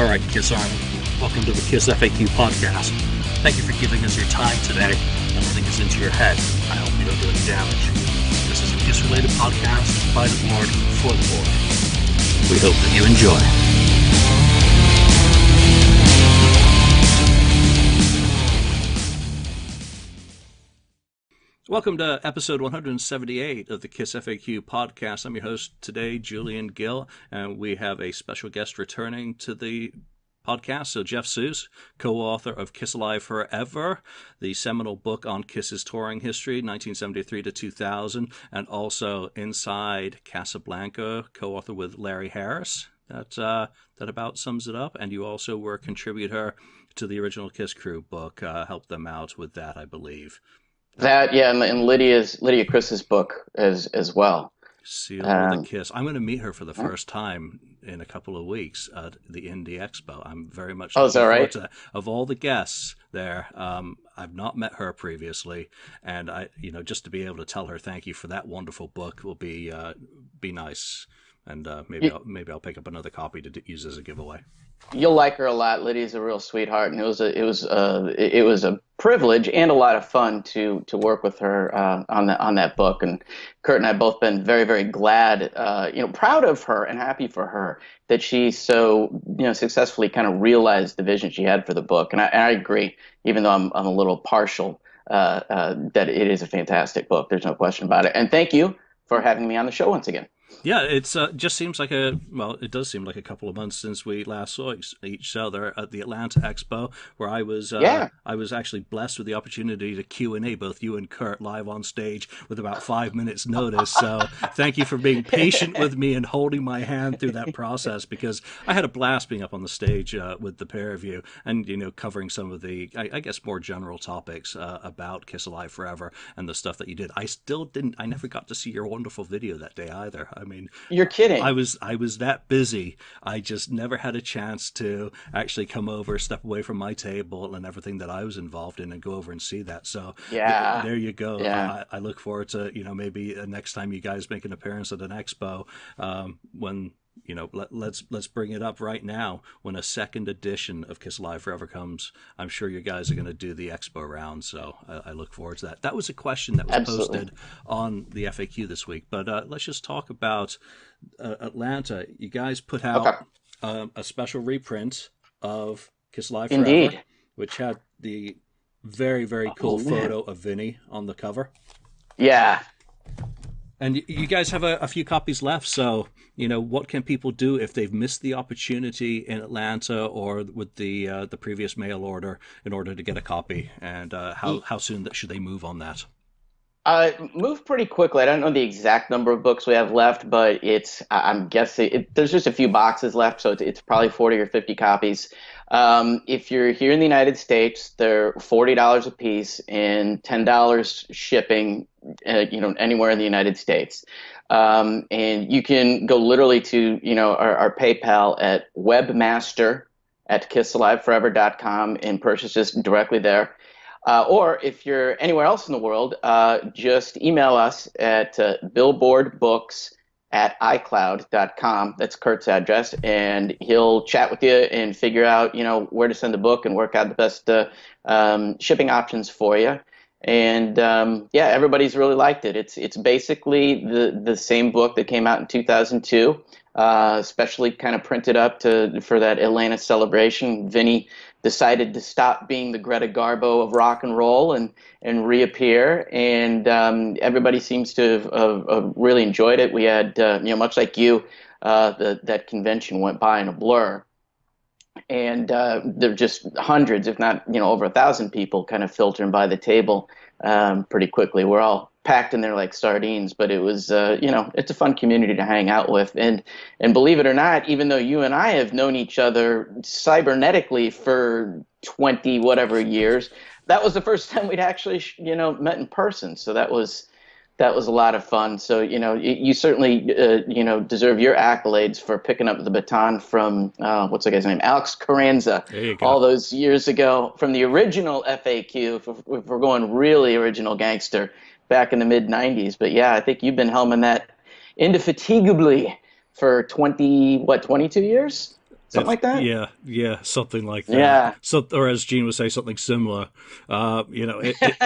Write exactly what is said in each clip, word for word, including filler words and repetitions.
Alright, Kiss Army, welcome to the Kiss F A Q podcast. Thank you for giving us your time today. Nothing is into your head. I hope you don't do any damage. This is a Kiss-related podcast by the board, for the board. We hope that you enjoy. Welcome to episode one hundred seventy-eight of the Kiss F A Q podcast. I'm your host today, Julian Gill, and we have a special guest returning to the podcast. So Jeff Suhs, co-author of Kiss Alive Forever, the seminal book on Kiss's touring history, nineteen seventy-three to two thousand, and also Inside Casablanca, co-author with Larry Harris. That, uh, that about sums it up. And you also were a contributor to the original Kiss Crew book, uh, helped them out with that, I believe. That, yeah, and, and Lydia's Lydia Chris's book as as well. Seal um, with a Kiss. I'm going to meet her for the first time in a couple of weeks at the Indie Expo. I'm very much oh, looking is that forward right? to that. Of all the guests there, um, I've not met her previously, and I, you know, just to be able to tell her thank you for that wonderful book will be uh, be nice, and uh, maybe you, I'll, maybe I'll pick up another copy to d- use as a giveaway. You'll like her a lot. Lydia's a real sweetheart, and it was a, it was a, it was a privilege and a lot of fun to to work with her uh, on that on that book. And Kurt and I have both been very very glad, uh, you know, proud of her and happy for her that she so you know successfully kind of realized the vision she had for the book. And I, and I agree, even though I'm I'm a little partial, uh, uh, that it is a fantastic book. There's no question about it. And thank you for having me on the show once again. Yeah, it's uh, just seems like a, well, it does seem like a couple of months since we last saw each, each other at the Atlanta Expo, where I was, uh, yeah. I was actually blessed with the opportunity to Q and A both you and Kurt live on stage with about five minutes notice. So thank you for being patient with me and holding my hand through that process, because I had a blast being up on the stage uh, with the pair of you and, you know, covering some of the, I, I guess, more general topics uh, about Kiss Alive Forever and the stuff that you did. I still didn't, I never got to see your wonderful video that day either. I mean, you're kidding. I was I was that busy. I just never had a chance to actually come over, step away from my table and everything that I was involved in, and go over and see that. So yeah, th- there you go. Yeah. I, I look forward to, you know, maybe next time you guys make an appearance at an expo, um, when, you know, let, let's let's bring it up right now. When a second edition of Kiss Alive Forever comes, I'm sure you guys are going to do the expo round. So I, I look forward to that. That was a question that was Absolutely. posted on the F A Q this week. But uh, let's just talk about uh, Atlanta. You guys put out okay. um, a special reprint of Kiss Alive Forever, Indeed. which had the very, very cool oh, photo of Vinnie on the cover. Yeah. And you guys have a, a few copies left, so, you know, what can people do if they've missed the opportunity in Atlanta or with the uh, the previous mail order in order to get a copy? And uh, how, how soon should they move on that? Uh, move pretty quickly. I don't know the exact number of books we have left, but it's, I'm guessing, it, there's just a few boxes left, so it's, it's probably forty or fifty copies. Um, if you're here in the United States, they're forty dollars a piece and ten dollars shipping, uh, you know, anywhere in the United States. Um, and you can go literally to, you know, our, our PayPal at webmaster at kiss alive forever dot com and purchase just directly there. Uh, or if you're anywhere else in the world, uh, just email us at uh, billboardbooks at i cloud dot com. That's Kurt's address, and he'll chat with you and figure out, you know, where to send the book and work out the best uh, um, shipping options for you. And um, yeah, everybody's really liked it. It's it's basically the the same book that came out in two thousand two, uh, especially kind of printed up to for that Atlanta celebration. Vinnie decided to stop being the Greta Garbo of rock and roll and, and reappear. And um, everybody seems to have, have, have really enjoyed it. We had, uh, you know, much like you, uh, the, that convention went by in a blur. And uh, there were just hundreds, if not, you know, over a thousand people kind of filtering by the table um, pretty quickly. We're all packed in there like sardines, but it was, uh, you know, it's a fun community to hang out with. And and believe it or not, even though you and I have known each other cybernetically for twenty whatever years, that was the first time we'd actually, you know, met in person. So that was that was a lot of fun. So, you know, you, you certainly, uh, you know, deserve your accolades for picking up the baton from, uh, what's the guy's name, Alex Carranza, all those years ago from the original F A Q, if, if we're going really original gangster, back in the mid nineties. But yeah, I think you've been helming that indefatigably for twenty, what, twenty-two years? Something like that? Yeah, yeah, something like that. Yeah. So, or as Gene would say, something similar. Uh, you know, it, it,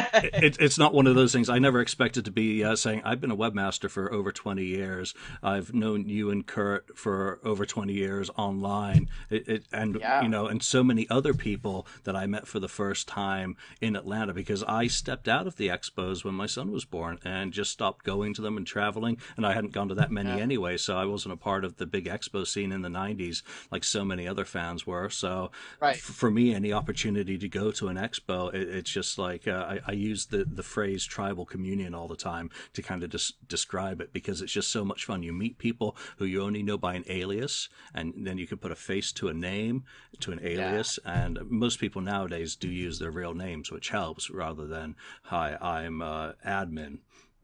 it, it's not one of those things. I never expected to be uh, saying, I've been a webmaster for over twenty years. I've known you and Kurt for over twenty years online. It, it, and, yeah. you know, and so many other people that I met for the first time in Atlanta, because I stepped out of the expos when my son was born and just stopped going to them and traveling. And I hadn't gone to that many yeah. anyway, so I wasn't a part of the big expo scene in the nineties like so many other fans were. So right. f- for me, any opportunity to go to an expo, it, it's just like, uh, I, I use the, the phrase tribal communion all the time to kind of just des- describe it, because it's just so much fun. You meet people who you only know by an alias, and then you can put a face to a name, to an alias. Yeah. And most people nowadays do use their real names, which helps, rather than, hi, I'm uh, admin,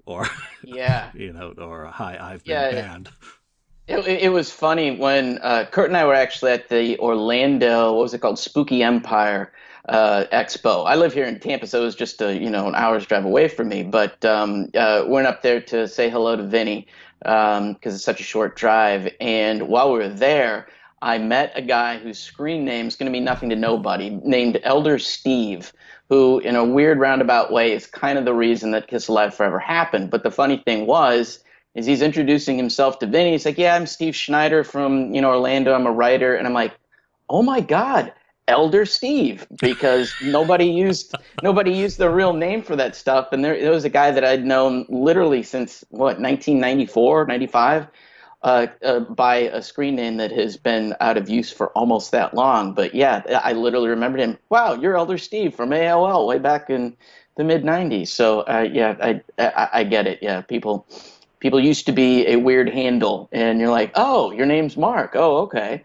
or, yeah, you know, or hi, I've been yeah, banned. Yeah. It, it was funny when uh, Kurt and I were actually at the Orlando, what was it called, Spooky Empire uh, Expo. I live here in Tampa, so it was just a, you know, an hour's drive away from me. But um, uh, went up there to say hello to Vinnie, because um, it's such a short drive. And while we were there, I met a guy whose screen name is going to be nothing to nobody, named Elder Steve, who in a weird roundabout way is kind of the reason that Kiss Alive Forever happened. But the funny thing was, is he's introducing himself to Vinnie. He's like, yeah, I'm Steve Schneider from, you know, Orlando. I'm a writer. And I'm like, oh, my God, Elder Steve, because nobody used nobody used their real name for that stuff. And there, there was a guy that I'd known literally since, what, nineteen ninety-four, ninety-five, uh, uh, by a screen name that has been out of use for almost that long. But, yeah, I literally remembered him. Wow, you're Elder Steve from A O L way back in the mid-nineties. So, uh, yeah, I, I I get it. Yeah, people... People used to be a weird handle, and you're like, oh, your name's Mark. Oh, okay.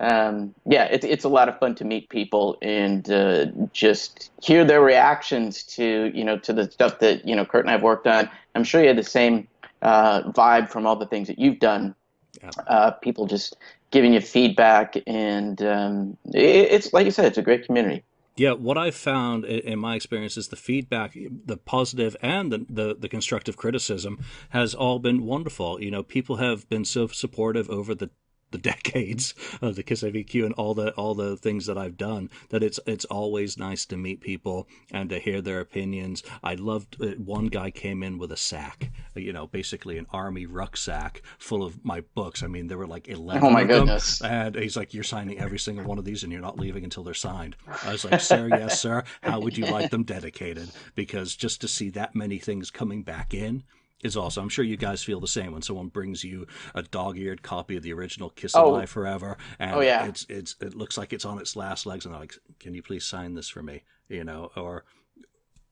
Um, yeah, it's it's a lot of fun to meet people and uh, just hear their reactions to, you know, to the stuff that, you know, Kurt and I have worked on. I'm sure you had the same uh, vibe from all the things that you've done. Yeah. Uh, people just giving you feedback, and um, it, it's, like you said, it's a great community. Yeah, what I've found in my experience is the feedback, the positive and the, the, the constructive criticism has all been wonderful. You know, people have been so supportive over the the decades of the Kiss A V Q and all the all the things that I've done, that it's it's always nice to meet people and to hear their opinions. I loved it. One guy came in with a sack, you know, basically an army rucksack full of my books. I mean, there were like eleven. Oh my of goodness! Them, and he's like, "You're signing every single one of these, and you're not leaving until they're signed." I was like, "Sir, yes, sir. How would you like them dedicated?" Because just to see that many things coming back in is awesome. I'm sure you guys feel the same when someone brings you a dog-eared copy of the original Kiss Alive oh. Forever, and oh, yeah. it's it's it looks like it's on its last legs, and they're like, "Can you please sign this for me?" You know, or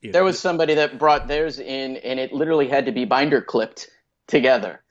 you there know, was somebody that brought theirs in, and it literally had to be binder clipped together,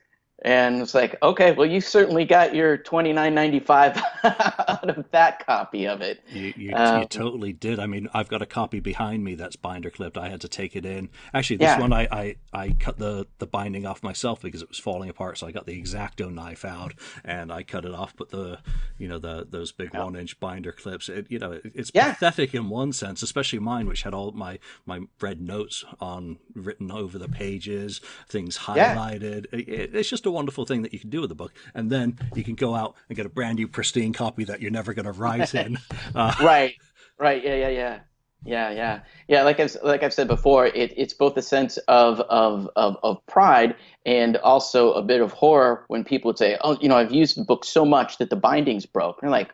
and it's like, "Okay, well, you certainly got your twenty-nine ninety-five out of that copy of it." You you, um, you totally did. I mean, I've got a copy behind me that's binder clipped. I had to take it in. Actually, this yeah. one I. I I cut the, the binding off myself because it was falling apart. So I got the X-Acto knife out and I cut it off. But the, you know, the those big yeah. one inch binder clips, it, you know, it, it's yeah. pathetic in one sense, especially mine, which had all my, my red notes on written over the pages, things highlighted. Yeah. It, it, it's just a wonderful thing that you can do with the book. And then you can go out and get a brand new pristine copy that you're never going to write in. Uh, right. Right. Yeah. Yeah. Yeah. Yeah, yeah, yeah. Like I've like I've said before, it, it's both a sense of, of of of pride and also a bit of horror when people would say, "Oh, you know, I've used the book so much that the binding's broke." And you're like,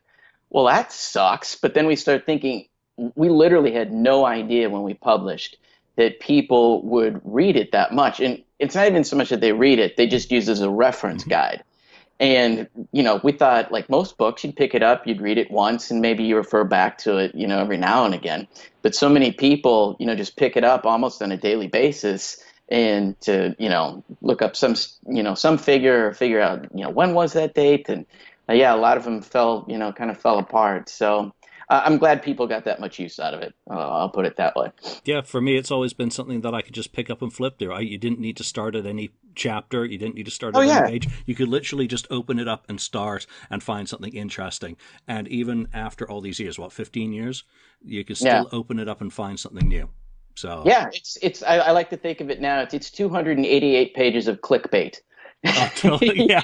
"Well, that sucks." But then we start thinking, we literally had no idea when we published that people would read it that much. And it's not even so much that they read it; they just use it as a reference mm-hmm. guide. And, you know, we thought, like most books, you'd pick it up, you'd read it once, and maybe you refer back to it, you know, every now and again. But so many people, you know, just pick it up almost on a daily basis and to, you know, look up some, you know, some figure or figure out, you know, when was that date? And, uh, yeah, a lot of them fell, you know, kind of fell apart. So uh, I'm glad people got that much use out of it. Uh, I'll put it that way. Yeah, for me, it's always been something that I could just pick up and flip through. I, you didn't need to start at any chapter, you didn't need to start at oh, yeah. any page. You could literally just open it up and start and find something interesting. And even after all these years, what, fifteen years, you could still yeah. open it up and find something new. So yeah, it's it's I, I like to think of it now, it's it's two hundred eighty-eight pages of clickbait. Oh, totally. Yeah.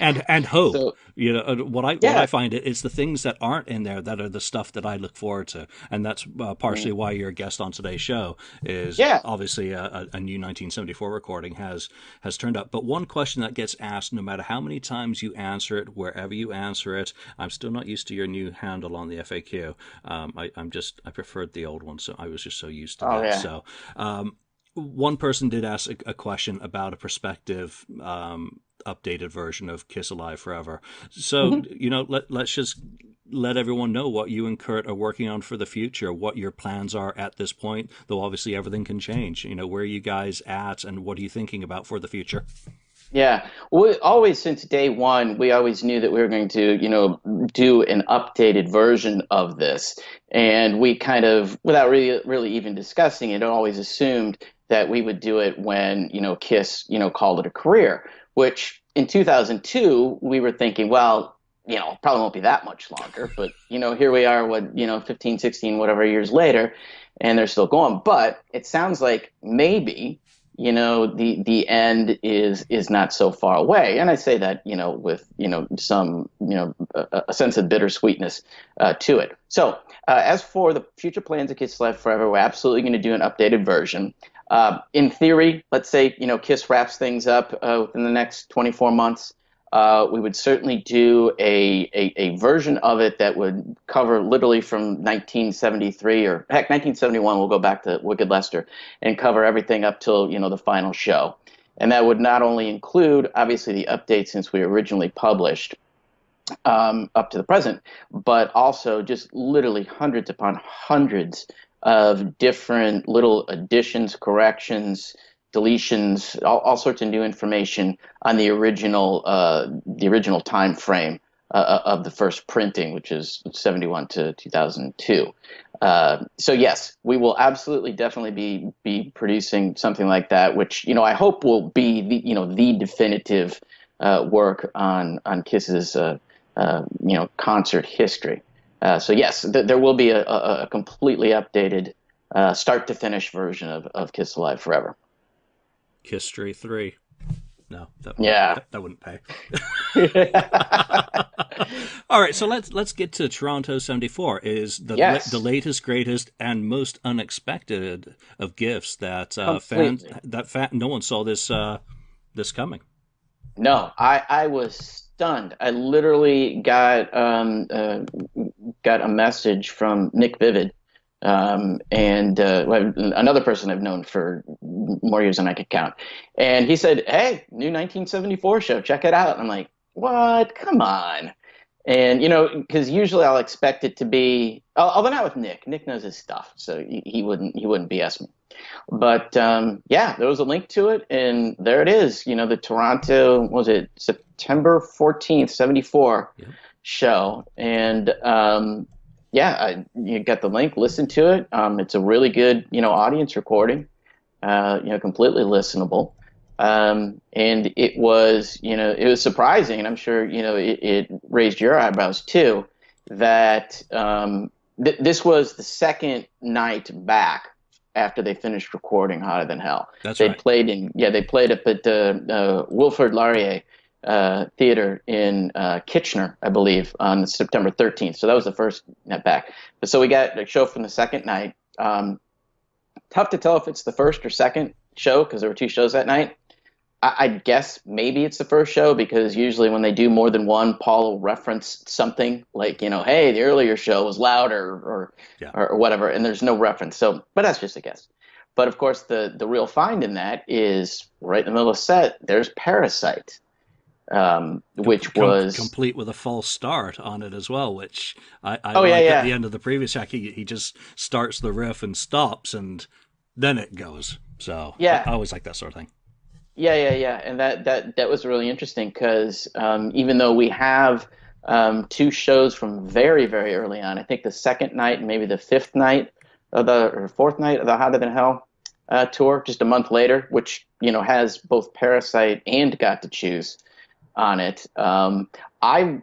and and hope. So, you know, what I yeah. what I find is the things that aren't in there that are the stuff that I look forward to, and that's uh, partially why you're a guest on today's show. Is yeah. obviously a, a new nineteen seventy-four recording has has turned up. But one question that gets asked, no matter how many times you answer it, wherever you answer it, I'm still not used to your new handle on the F A Q. Um, I, I'm just I preferred the old one, so I was just so used to oh, that. Yeah. So. Um, One person did ask a question about a prospective um, updated version of Kiss Alive Forever. So, mm-hmm. you know, let, let's just let everyone know what you and Kurt are working on for the future, what your plans are at this point, though obviously everything can change. You know, where are you guys at and what are you thinking about for the future? Yeah, we always, since day one, we always knew that we were going to, you know, do an updated version of this. And we kind of, without really, really even discussing it, always assumed that we would do it when, you know, Kiss, you know, called it a career, which in two thousand two, we were thinking, well, you know, probably won't be that much longer. But, you know, here we are, what, you know, fifteen, sixteen, whatever years later, and they're still going. But it sounds like maybe, you know, the the end is is not so far away. And I say that, you know, with, you know, some, you know, a, a sense of bittersweetness uh, to it. So uh, as for the future plans of Kiss Alive Forever, we're absolutely going to do an updated version. Uh, in theory, let's say, you know, Kiss wraps things up uh, within the next twenty-four months. Uh, we would certainly do a, a, a version of it that would cover literally from nineteen seventy-three or heck, nineteen seventy-one. We'll go back to Wicked Lester and cover everything up till, you know, the final show. And that would not only include, obviously, the update since we originally published um, up to the present, but also just literally hundreds upon hundreds of different little additions, corrections, deletions, all, all sorts of new information on the original uh, the original time frame uh, of the first printing, which is seventy-one to two thousand two. Uh, so yes, we will absolutely definitely be be producing something like that, which, you know, I hope will be the, you know, the definitive uh, work on on Kiss's uh, uh, you know, concert history. Uh, so yes, th there will be a, a, a completely updated uh, start to finish version of of Kiss Alive Forever. History three. No, that wouldn't, yeah, that, that wouldn't pay. All right, so let's let's get to Toronto seventy-four. Is the yes. the latest, greatest, and most unexpected of gifts that uh, fans that fan, no one saw this uh, this coming. No, I I was stunned. I literally got um uh, got a message from Nick Vivid. Um, and uh, another person I've known for more years than I could count. And he said, hey, new nineteen seventy-four show, check it out. And I'm like, what? Come on. And, you know, because usually I'll expect it to be, although not with Nick. Nick knows his stuff, so he wouldn't he wouldn't B S me. But, um, yeah, there was a link to it, and there it is. You know, the Toronto, what was it, September fourteenth, seventy-four yeah. show. And, um yeah, I, you got the link, listen to it. Um, it's a really good, you know, audience recording, uh, you know, completely listenable. Um, and it was, you know, it was surprising, and I'm sure, you know, it, it raised your eyebrows too, that um, th this was the second night back after they finished recording Hotter Than Hell. That's they right. played in, yeah, they played up at uh, uh, Wilfrid Laurier Uh, theater in uh, Kitchener, I believe, on September thirteenth. So that was the first net back. But so we got a show from the second night. Um, tough to tell if it's the first or second show because there were two shows that night. I, I guess maybe it's the first show because usually when they do more than one, Paul will reference something like, you know, hey, the earlier show was louder or, yeah. or, or whatever, and there's no reference. So, but that's just a guess. But of course, the the real find in that is right in the middle of the set, there's Parasite. Um, which Com was complete with a false start on it as well, which I, I oh, yeah, like yeah. at the end of the previous track, he, he just starts the riff and stops and then it goes. So yeah, I, I always like that sort of thing. Yeah. Yeah. Yeah. And that, that, that was really interesting because, um, even though we have, um, two shows from very, very early on, I think the second night and maybe the fifth night of the, or fourth night of the Hotter Than Hell uh, tour, just a month later, which, you know, has both Parasite and Got to Choose on it. Um, I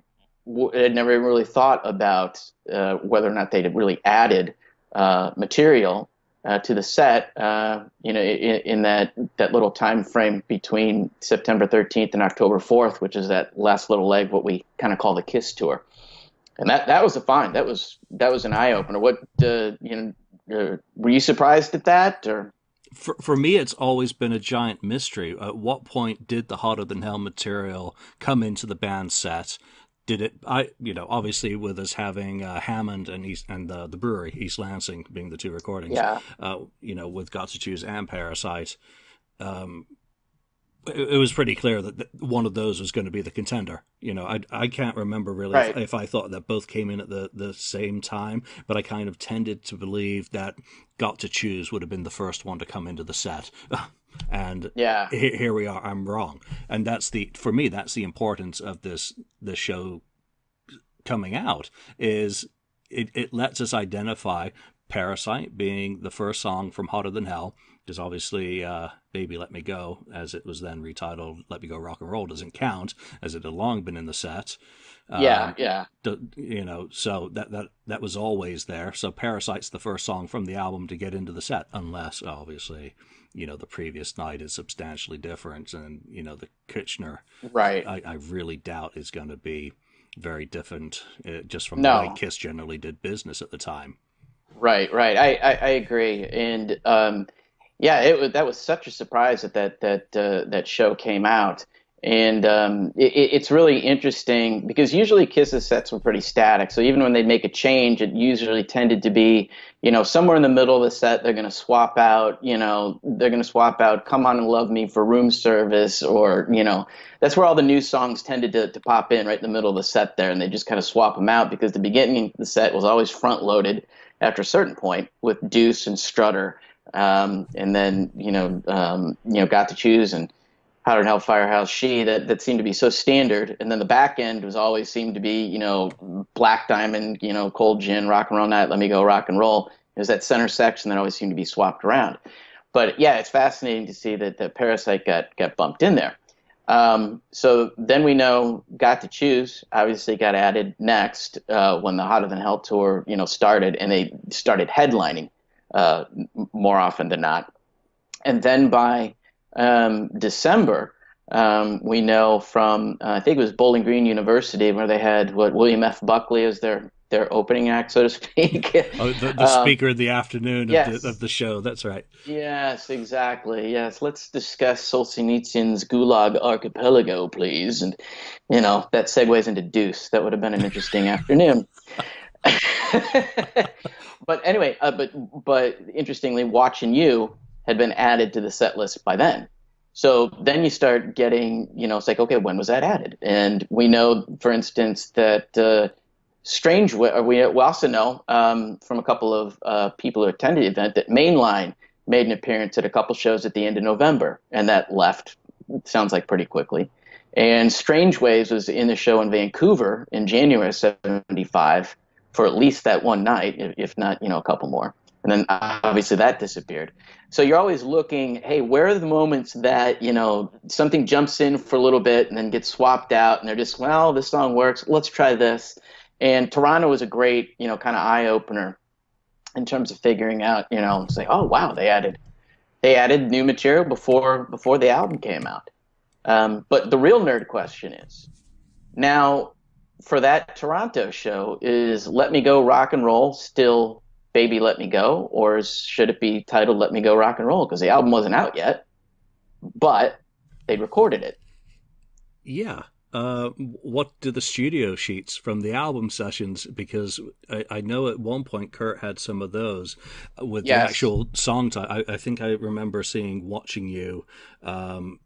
w had never really thought about uh, whether or not they'd really added uh, material Uh, to the set, uh, you know, in, in that that little time frame between September thirteenth and October fourth, which is that last little leg, what we kind of call the Kiss tour, and that that was a find. That was that was an eye opener. What uh, you know, uh, were you surprised at that? Or for for me, it's always been a giant mystery. At what point did the Hotter Than Hell material come into the band set? Did it? I you know obviously with us having uh, Hammond and East, and the the brewery East Lansing being the two recordings, yeah. Uh, you know with Got to Choose and Parasite, um, it, it was pretty clear that th one of those was going to be the contender. You know, I I can't remember really right. if, if I thought that both came in at the the same time, but I kind of tended to believe that Got to Choose would have been the first one to come into the set. And yeah, here we are. I'm wrong, and that's the for me. That's the importance of this the show coming out is it it lets us identify Parasite being the first song from Hotter Than Hell, because obviously uh, Baby Let Me Go, as it was then retitled, Let Me Go Rock and Roll, doesn't count as it had long been in the set. Yeah, um, yeah. You know, so that that that was always there. So Parasite's the first song from the album to get into the set, unless obviously, you know, the previous night is substantially different, and you know the Kitchener, right? I, I really doubt is going to be very different, uh, just from no. the way Kiss generally did business at the time. Right, right. I I, I agree, and um, yeah, it was that was such a surprise that that that uh, that show came out. And um, it, it's really interesting because usually Kiss's sets were pretty static. So even when they'd make a change, it usually tended to be, you know, somewhere in the middle of the set, they're going to swap out, you know, they're going to swap out Come On and Love Me for Room Service, or, you know, that's where all the new songs tended to, to pop in, right in the middle of the set there. And they just kind of swap them out because the beginning of the set was always front loaded after a certain point with Deuce and Strutter. Um, and then, you know, um, you know, Got to Choose and Hotter Than Hell, Firehouse, She, that, that seemed to be so standard. And then the back end was always seemed to be, you know, Black Diamond, you know, Cold Gin, Rock and Roll Night, Let Me Go Rock and Roll. It was that center section that always seemed to be swapped around. But yeah, it's fascinating to see that the Parasite got, got bumped in there. Um, so then we know Got to Choose obviously got added next uh, when the Hotter Than Hell tour, you know, started, and they started headlining uh, more often than not. And then by um December um we know from uh, I think it was Bowling Green University, where they had what William F. Buckley as their their opening act, so to speak. Oh, the, the um, speaker in the afternoon, yes, of, the, of the show. That's right. Yes, exactly. Yes, let's discuss Solzhenitsyn's Gulag Archipelago, please. And you know that segues into Deuce. That would have been an interesting afternoon. But anyway, uh, but but interestingly, Watching You had been added to the set list by then. So then you start getting, you know, it's like, okay, when was that added? And we know, for instance, that uh, Strange Ways, or we, we also know um, from a couple of uh, people who attended the event that Mainline made an appearance at a couple shows at the end of November, and that left, sounds like, pretty quickly. And Strange Ways was in the show in Vancouver in January of seventy-five for at least that one night, if not, you know, a couple more. And then obviously that disappeared. So you're always looking, hey, where are the moments that, you know, something jumps in for a little bit and then gets swapped out, and they're just, well, this song works, let's try this. And Toronto was a great, you know, kind of eye-opener in terms of figuring out, you know, it's like, oh, wow, they added they added new material before, before the album came out. Um, but the real nerd question is, now for that Toronto show, is Let Me Go Rock and Roll still Baby Let Me Go, or should it be titled Let Me Go Rock and Roll? Because the album wasn't out yet, but they recorded it. Yeah. Uh, what do the studio sheets from the album sessions, because I, I know at one point Kurt had some of those with yes. the actual song title. I, I think I remember seeing Watching You, um,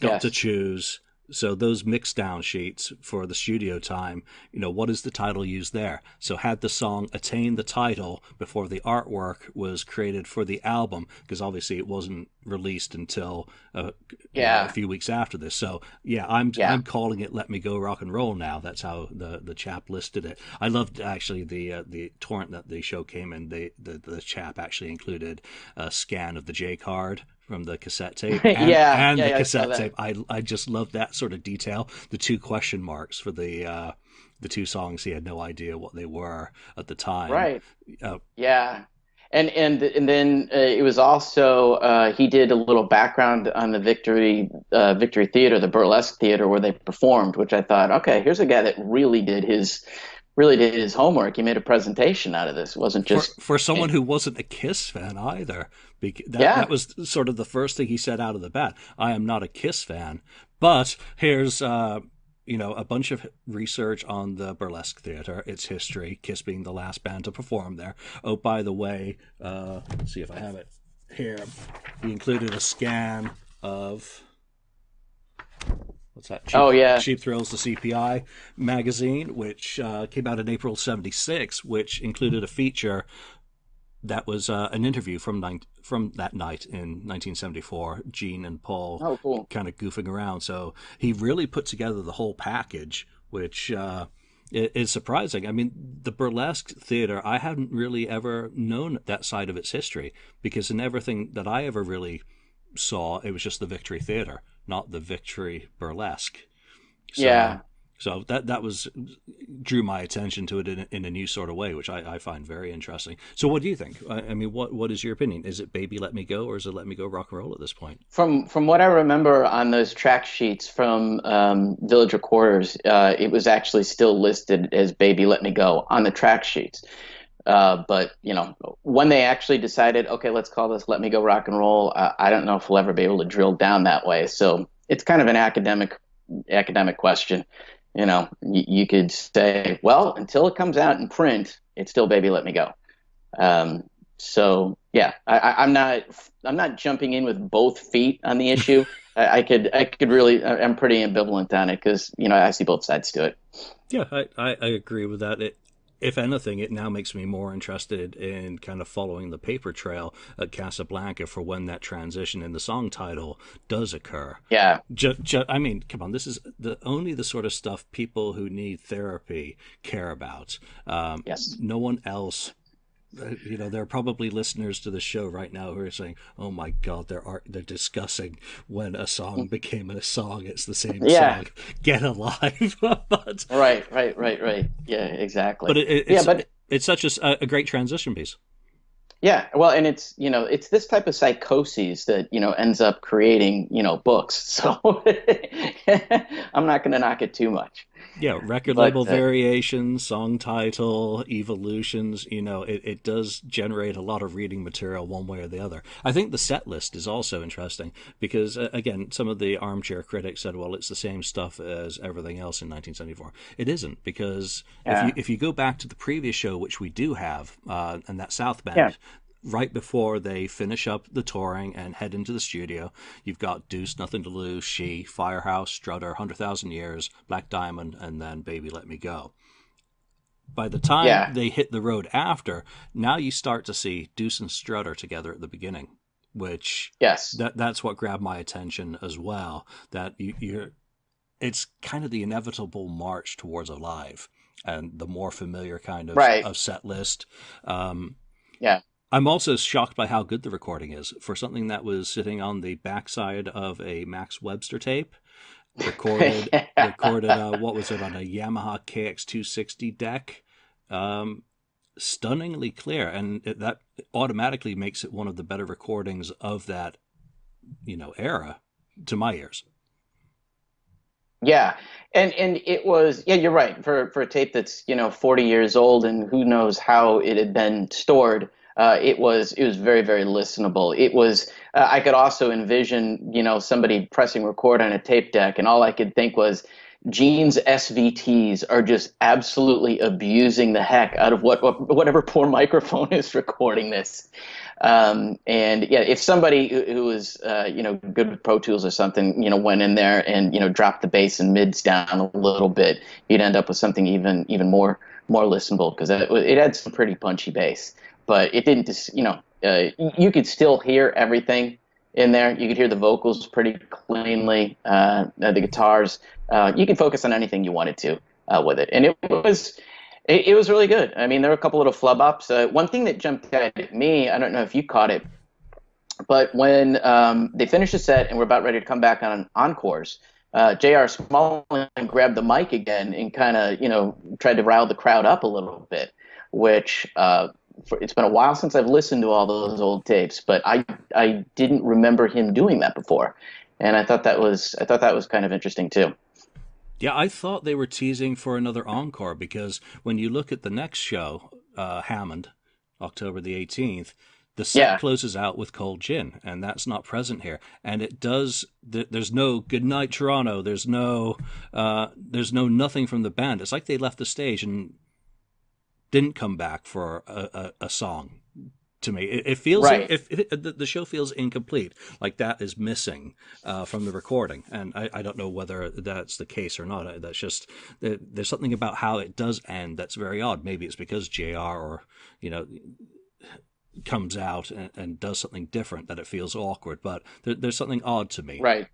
Got yes. to Choose. So those mix down sheets for the studio time, you know, what is the title used there? So had the song attained the title before the artwork was created for the album? Because obviously it wasn't released until uh, yeah. you know, a few weeks after this. So yeah, I'm yeah. I'm calling it Let Me Go Rock and Roll now. That's how the the chap listed it. I loved actually the uh, the torrent that the show came in. The the, the chap actually included a scan of the J card from the cassette tape and, yeah, and yeah, the yeah, cassette I tape. I, I just love that sort of detail. The two question marks for the, uh, the two songs. He had no idea what they were at the time. Right. Uh, yeah. And and and then uh, it was also uh, he did a little background on the Victory uh, Victory Theater, the burlesque theater where they performed, which I thought, okay, here's a guy that really did his really did his homework. He made a presentation out of this. It wasn't just for, for someone who wasn't a Kiss fan either. That, yeah. that was sort of the first thing he said out of the bat. I am not a Kiss fan, but here's. Uh, you know, a bunch of research on the burlesque theater, its history, Kiss being the last band to perform there. Oh, by the way, uh, let's see if I have it here. We included a scan of, what's that? Cheap, oh, yeah. Cheap Thrills, the C P I magazine, which uh, came out in April seventy-six, which included a feature that was uh, an interview from nine, from that night in nineteen seventy-four, Gene and Paul oh, cool. kind of goofing around. So he really put together the whole package, which uh, is surprising. I mean, the burlesque theater, I hadn't really ever known that side of its history, because in everything that I ever really saw, it was just the Victory Theater, not the Victory Burlesque. So, yeah. So that that was drew my attention to it in, in a new sort of way, which I, I find very interesting. So what do you think? I, I mean, what what is your opinion? Is it Baby Let Me Go or is it Let Me Go Rock and Roll at this point? From from what I remember on those track sheets from um, Village Recorders, uh, it was actually still listed as Baby Let Me Go on the track sheets. Uh, but, you know, when they actually decided, okay, let's call this Let Me Go Rock and Roll, uh, I don't know if we'll ever be able to drill down that way. So it's kind of an academic academic question. You know, you could say, well, until it comes out in print, it's still Baby Let Me Go. Um, so, yeah, I, I'm not I'm not jumping in with both feet on the issue. I, I could I could really I'm pretty ambivalent on it because, you know, I see both sides to it. Yeah, I, I, I agree with that. It, if anything, it now makes me more interested in kind of following the paper trail at Casablanca for when that transition in the song title does occur. Yeah. Ju- ju- I mean, come on, this is the only the sort of stuff people who need therapy care about. Um, yes. No one else, you know, there are probably listeners to the show right now who are saying, oh, my God, they're, art- they're discussing when a song became a song. It's the same yeah. song. Get alive. but... Right, right, right, right. Yeah, exactly. But it, it, it's, yeah, but... it's such a, a great transition piece. Yeah, well, and it's, you know, it's this type of psychosis that, you know, ends up creating, you know, books. So I'm not going to knock it too much. Yeah, record but, label uh, variations, song title, evolutions, you know, it, it does generate a lot of reading material one way or the other. I think the set list is also interesting because, uh, again, some of the armchair critics said, well, it's the same stuff as everything else in nineteen seventy-four. It isn't because yeah. if you if you go back to the previous show, which we do have, uh, and that South Bend, yeah. right before they finish up the touring and head into the studio, you've got Deuce, Nothing to Lose, She, Firehouse, Strutter, one hundred thousand Years, Black Diamond, and then Baby Let Me Go. By the time yeah. they hit the road after, now you start to see Deuce and Strutter together at the beginning, which yes. that that's what grabbed my attention as well. That you, you're, it's kind of the inevitable march towards a live and the more familiar kind of, right. of set list. Um, yeah. I'm also shocked by how good the recording is for something that was sitting on the backside of a Max Webster tape, recorded, recorded. Uh, what was it, on a Yamaha K X two sixty deck? Um, stunningly clear, and it, that automatically makes it one of the better recordings of that, you know, era to my ears. Yeah, and and it was yeah, you're right for for a tape that's, you know, forty years old and who knows how it had been stored. Uh, it was it was very, very listenable. It was uh, I could also envision, you know, somebody pressing record on a tape deck, and all I could think was, Gene's S V Ts are just absolutely abusing the heck out of what, what whatever poor microphone is recording this. Um, and yeah, if somebody who, who was uh, you know, good with Pro Tools or something, you know, went in there and, you know, dropped the bass and mids down a little bit, you'd end up with something even even more more listenable because it, it had some pretty punchy bass. But it didn't, you know, uh, you could still hear everything in there. You could hear the vocals pretty cleanly, uh, the guitars. Uh, you could focus on anything you wanted to uh, with it. And it was it, it was really good. I mean, there were a couple little flub-ups. Uh, one thing that jumped out at me, I don't know if you caught it, but when um, they finished the set and were about ready to come back on encores, uh, J R Smallman grabbed the mic again and kind of, you know, tried to rile the crowd up a little bit, which uh, for, it's been a while since I've listened to all those old tapes, but I I didn't remember him doing that before, and I thought that was I thought that was kind of interesting too. Yeah, I thought they were teasing for another encore, because when you look at the next show, uh, Hammond, October the eighteenth, the set yeah. closes out with Cold Gin, and that's not present here. And it does. Th there's no Goodnight Toronto. There's no. Uh, there's no nothing from the band. It's like they left the stage and didn't come back for a, a, a song. To me, it, it feels. Right. If it, it, the show feels incomplete, like that is missing uh, from the recording, and I, I don't know whether that's the case or not. That's just it, there's something about how it does end that's very odd. Maybe it's because J R or you know. comes out and, and does something different that it feels awkward, but there, there's something odd to me. Right.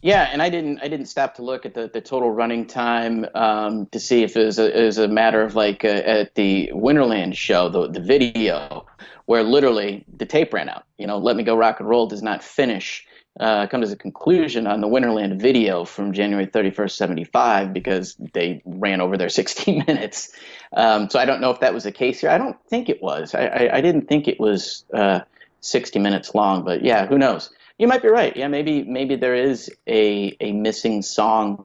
Yeah. And I didn't, I didn't stop to look at the, the total running time um, to see if it was a, it was a matter of like uh, at the Winterland show, the, the video where literally the tape ran out, you know, Let Me Go Rock and Roll does not finish, uh, come to a conclusion on the Winterland video from January thirty-first, seventy-five, because they ran over their sixteen minutes. Um, so I don't know if that was the case here. I don't think it was. I, I, I didn't think it was uh, sixty minutes long, but yeah, who knows? You might be right. Yeah, maybe maybe there is a a missing song,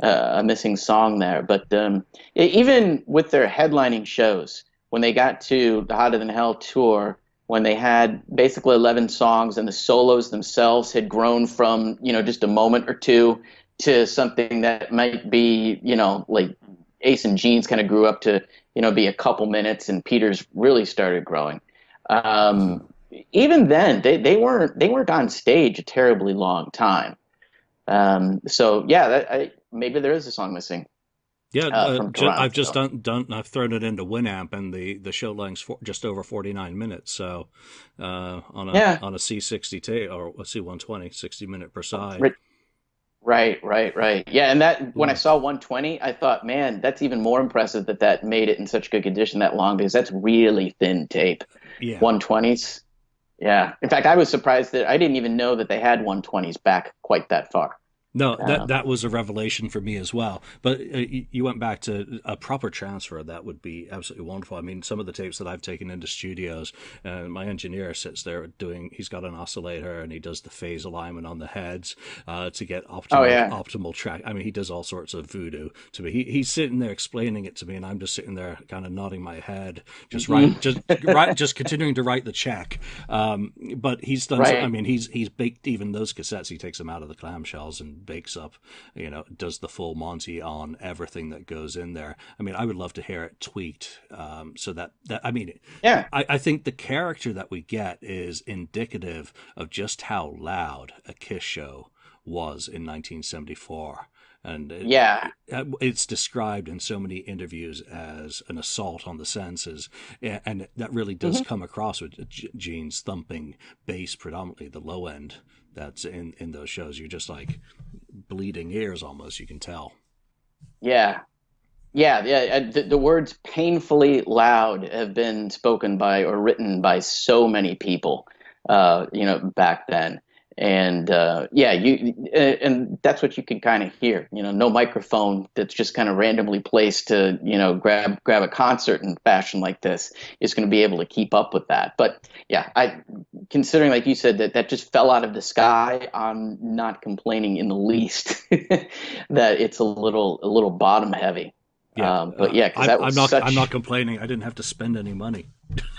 uh, a missing song there. But um, even with their headlining shows, when they got to the Hotter Than Hell tour, when they had basically eleven songs and the solos themselves had grown from you know just a moment or two to something that might be you know like. Ace and Gene's kind of grew up to, you know, be a couple minutes, and Peter's really started growing. Um, even then, they they weren't they weren't on stage a terribly long time. Um, so yeah, that, I, maybe there is a song missing. Yeah, uh, from uh, Toronto, I've just so. done done I've thrown it into Winamp, and the the show length's for, just over forty-nine minutes. So uh, on a yeah. on a C sixty or a C one twenty, sixty minute per side. Right. Right, right, right. Yeah, and that when I saw one twenty, I thought, man, that's even more impressive that that made it in such good condition that long, because that's really thin tape. Yeah. one twenties. Yeah. In fact, I was surprised that I didn't even know that they had one twenties back quite that far. No, um, that that was a revelation for me as well. But uh, you went back to a proper transfer. That would be absolutely wonderful. I mean, some of the tapes that I've taken into studios, uh, my engineer sits there doing. He's got an oscillator and he does the phase alignment on the heads uh, to get optimal oh, yeah. optimal track. I mean, he does all sorts of voodoo to me. He, he's sitting there explaining it to me, and I'm just sitting there kind of nodding my head, just mm-hmm. right, just right, just continuing to write the check. Um, but he's done. Right. I mean, he's he's baked even those cassettes. He takes them out of the clamshells and bakes up, you know, does the full Monty on everything that goes in there. I mean, I would love to hear it tweaked. Um, so that, that, I mean, yeah, I, I think the character that we get is indicative of just how loud a Kiss show was in nineteen seventy-four. And it, yeah, it's described in so many interviews as an assault on the senses. And that really does mm-hmm. come across with Gene's thumping bass, predominantly the low end that's in, in those shows. You're just like bleeding ears almost, you can tell. Yeah. Yeah. yeah. The, the words painfully loud have been spoken by or written by so many people, uh, you know, back then. And uh, yeah, you and that's what you can kind of hear. You know, no microphone that's just kind of randomly placed to you know grab grab a concert in fashion like this is going to be able to keep up with that. But yeah, I considering like you said that that just fell out of the sky. I'm not complaining in the least that it's a little a little bottom heavy. Yeah, um, but yeah, because that was I'm not such... I'm not complaining. I didn't have to spend any money.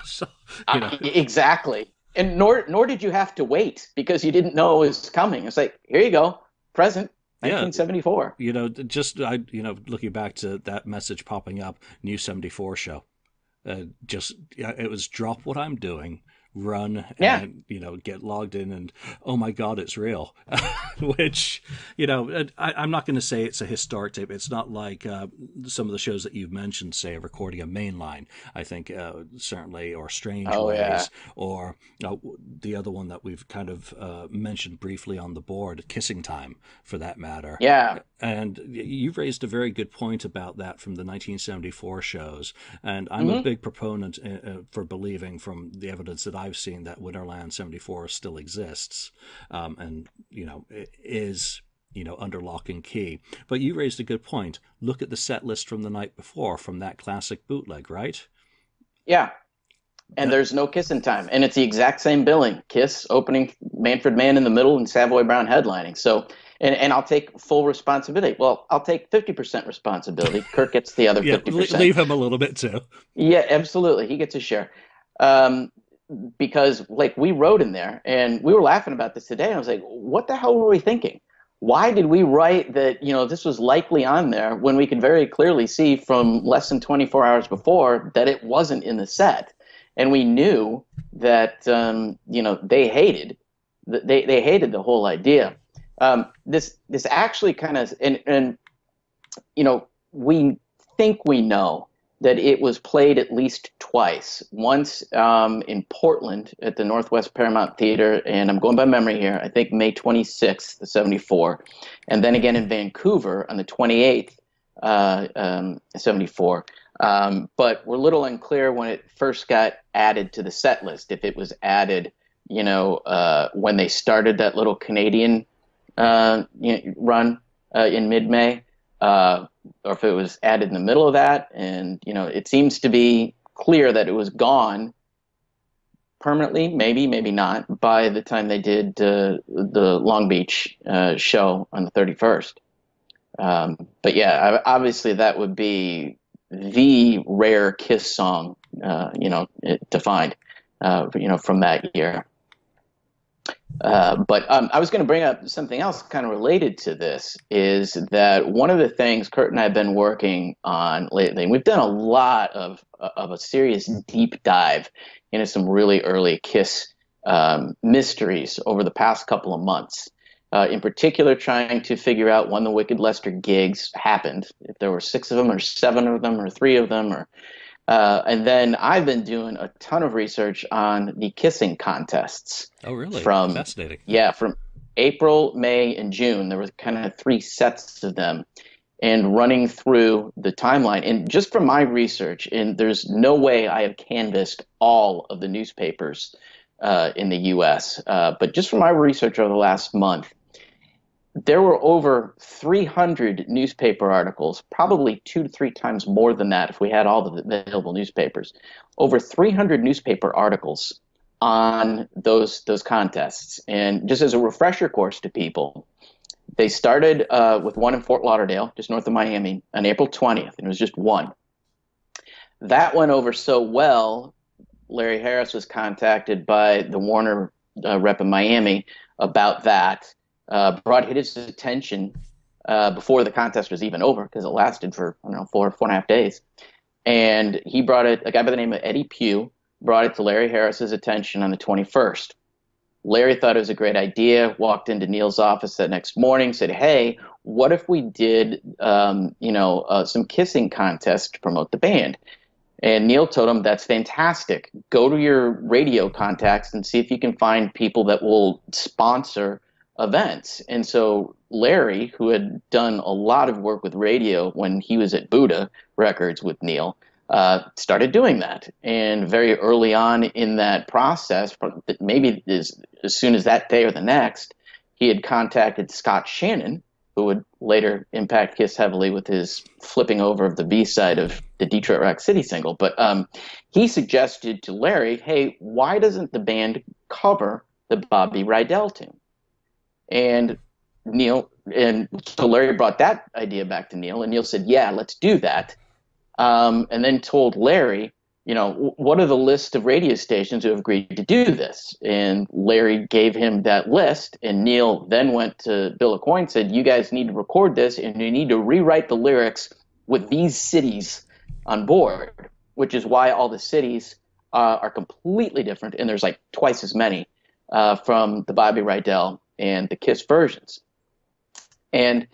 so, you know. I, exactly. And nor nor did you have to wait because you didn't know it was coming. It's like, here you go, present, nineteen seventy-four. Yeah, you know, just I, you know, looking back to that message popping up, new seventy-four show, uh, just it was drop what I'm doing, run, and yeah. you know, get logged in, and oh my God, it's real. Which, you know, I, I'm not going to say it's a historic tape. It's not like uh, some of the shows that you've mentioned, say, recording a Mainline, I think, uh, certainly, or Strange oh, Ways, yeah. or uh, the other one that we've kind of uh, mentioned briefly on the board, Kissing Time, for that matter. Yeah. And you've raised a very good point about that from the nineteen seventy-four shows. And I'm mm-hmm. a big proponent uh, for believing from the evidence that I've seen that Winterland seventy-four still exists. Um, and, you know, it, is you know under lock and key. But you raised a good point. Look at the set list from the night before from that classic bootleg, right? Yeah. And there's no Kiss in time. And it's the exact same billing. Kiss opening, Manfred Mann in the middle, and Savoy Brown headlining. So, and, and I'll take full responsibility. Well, I'll take fifty percent responsibility. Kurt gets the other yeah, fifty percent. Leave him a little bit too. Yeah, absolutely. He gets a share. Um, because like we wrote in there and we were laughing about this today. And I was like, what the hell were we thinking? Why did we write that, you know, this was likely on there when we could very clearly see from less than twenty-four hours before that it wasn't in the set? And we knew that, um, you know, they hated, they, they hated the whole idea. Um, this, this actually kind of, and, and, you know, we think we know that it was played at least twice, once um, in Portland at the Northwest Paramount Theater, and I'm going by memory here, I think May twenty-sixth, seventy-four, and then again in Vancouver on the twenty-eighth, uh, um, seventy-four. Um, but we're a little unclear when it first got added to the set list, if it was added, you know, uh, when they started that little Canadian uh, run uh, in mid-May, uh, or if it was added in the middle of that. And, you know, it seems to be clear that it was gone permanently, maybe, maybe not, by the time they did uh, the Long Beach uh, show on the thirty-first. Um, but yeah, obviously that would be the rare Kiss song, uh, you know, to find, uh, you know, from that year. Uh, but um, I was going to bring up something else kind of related to this, is that one of the things Kurt and I have been working on lately, and we've done a lot of, of a serious deep dive into some really early Kiss um, mysteries over the past couple of months. Uh, in particular, trying to figure out when the Wicked Lester gigs happened, if there were six of them or seven of them or three of them. or, uh, And then I've been doing a ton of research on the kissing contests. Oh, really? From, Fascinating. Yeah, from April, May, and June. There were kind of three sets of them. And running through the timeline, and just from my research, and there's no way I have canvassed all of the newspapers uh, in the U S, uh, but just from my research over the last month, there were over three hundred newspaper articles, probably two to three times more than that if we had all the available newspapers, over three hundred newspaper articles on those those contests. And just as a refresher course to people, they started uh, with one in Fort Lauderdale, just north of Miami, on April twentieth, and it was just one. That went over so well, Larry Harris was contacted by the Warner uh, rep in Miami about that. Uh, brought hit his attention uh, before the contest was even over, because it lasted for, I don't know, four, four and a half days. And he brought it, a guy by the name of Eddie Pugh, brought it to Larry Harris's attention on the twenty-first. Larry thought it was a great idea, walked into Neil's office that next morning, said, hey, what if we did, um, you know, uh, some kissing contests to promote the band? And Neil told him, that's fantastic. Go to your radio contacts and see if you can find people that will sponsor events. And so Larry, who had done a lot of work with radio when he was at Buddha Records with Neil, uh, started doing that. And very early on in that process, maybe as, as soon as that day or the next, he had contacted Scott Shannon, who would later impact Kiss heavily with his flipping over of the B-side of the Detroit Rock City single. But um, he suggested to Larry, hey, why doesn't the band cover the Bobby Rydell tune? And Neil, and so Larry brought that idea back to Neil, and Neil said, yeah, let's do that. Um, and then told Larry, you know, what are the list of radio stations who have agreed to do this? And Larry gave him that list, and Neil then went to Bill O'Coin and said, you guys need to record this, and you need to rewrite the lyrics with these cities on board, which is why all the cities uh, are completely different, and there's like twice as many uh, from the Bobby Rydell and the Kiss versions. And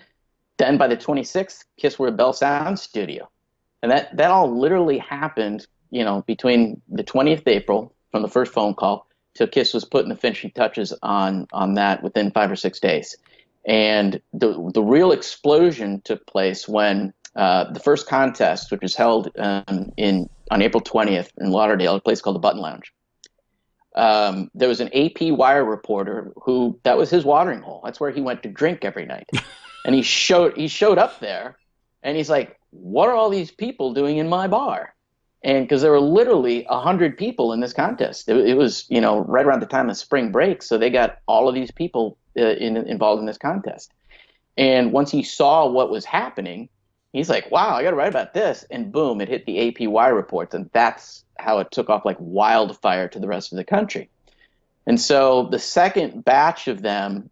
then by the twenty-sixth, Kiss were at Bell Sound Studio. And that, that all literally happened, you know, between the twentieth of April, from the first phone call, till Kiss was putting the finishing touches on, on that within five or six days. And the, the real explosion took place when uh, the first contest, which was held um, in on April twentieth in Lauderdale, a place called the Button Lounge. Um, there was an A P Wire reporter who, that was his watering hole. That's where he went to drink every night. And he showed, he showed up there and he's like, what are all these people doing in my bar? And because there were literally one hundred people in this contest. It, it was, you know, right around the time of spring break. So they got all of these people uh, in, involved in this contest. And once he saw what was happening, he's like, wow, I got to write about this. And boom, it hit the A P Y reports. And that's how it took off like wildfire to the rest of the country. And so the second batch of them,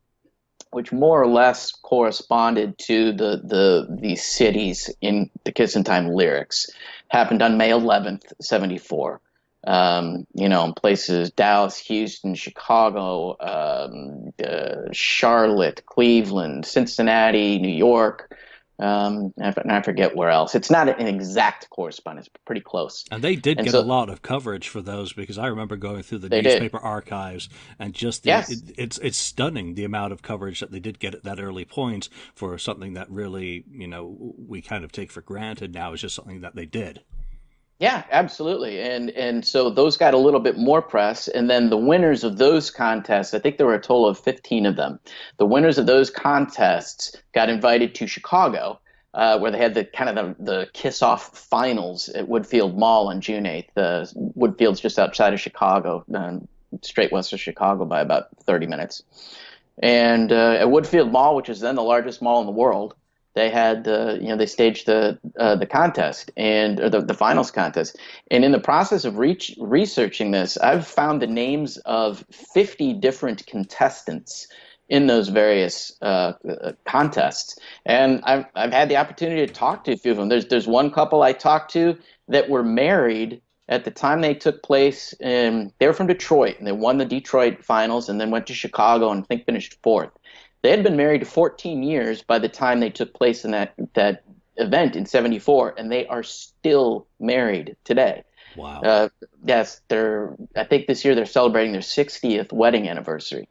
which more or less corresponded to the the the cities in the Kiss in Time lyrics, happened on May eleventh, seventy-four. Um, you know, in places Dallas, Houston, Chicago, um, uh, Charlotte, Cleveland, Cincinnati, New York, um, and I forget where else. It's not an exact correspondence, but pretty close. And they did and get so, a lot of coverage for those, because I remember going through the newspaper did. archives and just the, yes. it, it's it's stunning the amount of coverage that they did get at that early point for something that really, you know, we kind of take for granted now is just something that they did. Yeah, absolutely. And and so those got a little bit more press. And then the winners of those contests, I think there were a total of fifteen of them. The winners of those contests got invited to Chicago, uh, where they had the kind of the, the kiss-off finals at Woodfield Mall on June eighth. Uh, Woodfield's just outside of Chicago, uh, straight west of Chicago by about thirty minutes. And uh, at Woodfield Mall, which is then the largest mall in the world, they had the, uh, you know, they staged the uh, the contest and or the, the finals contest. And in the process of reach, researching this, I've found the names of fifty different contestants in those various uh, contests. And I've I've had the opportunity to talk to a few of them. There's there's one couple I talked to that were married at the time they took place. In, they were from Detroit, and they won the Detroit finals, and then went to Chicago and I think finished fourth. They had been married fourteen years by the time they took place in that, that event in seventy-four, and they are still married today. Wow. Uh, yes, they're. I think this year they're celebrating their sixtieth wedding anniversary.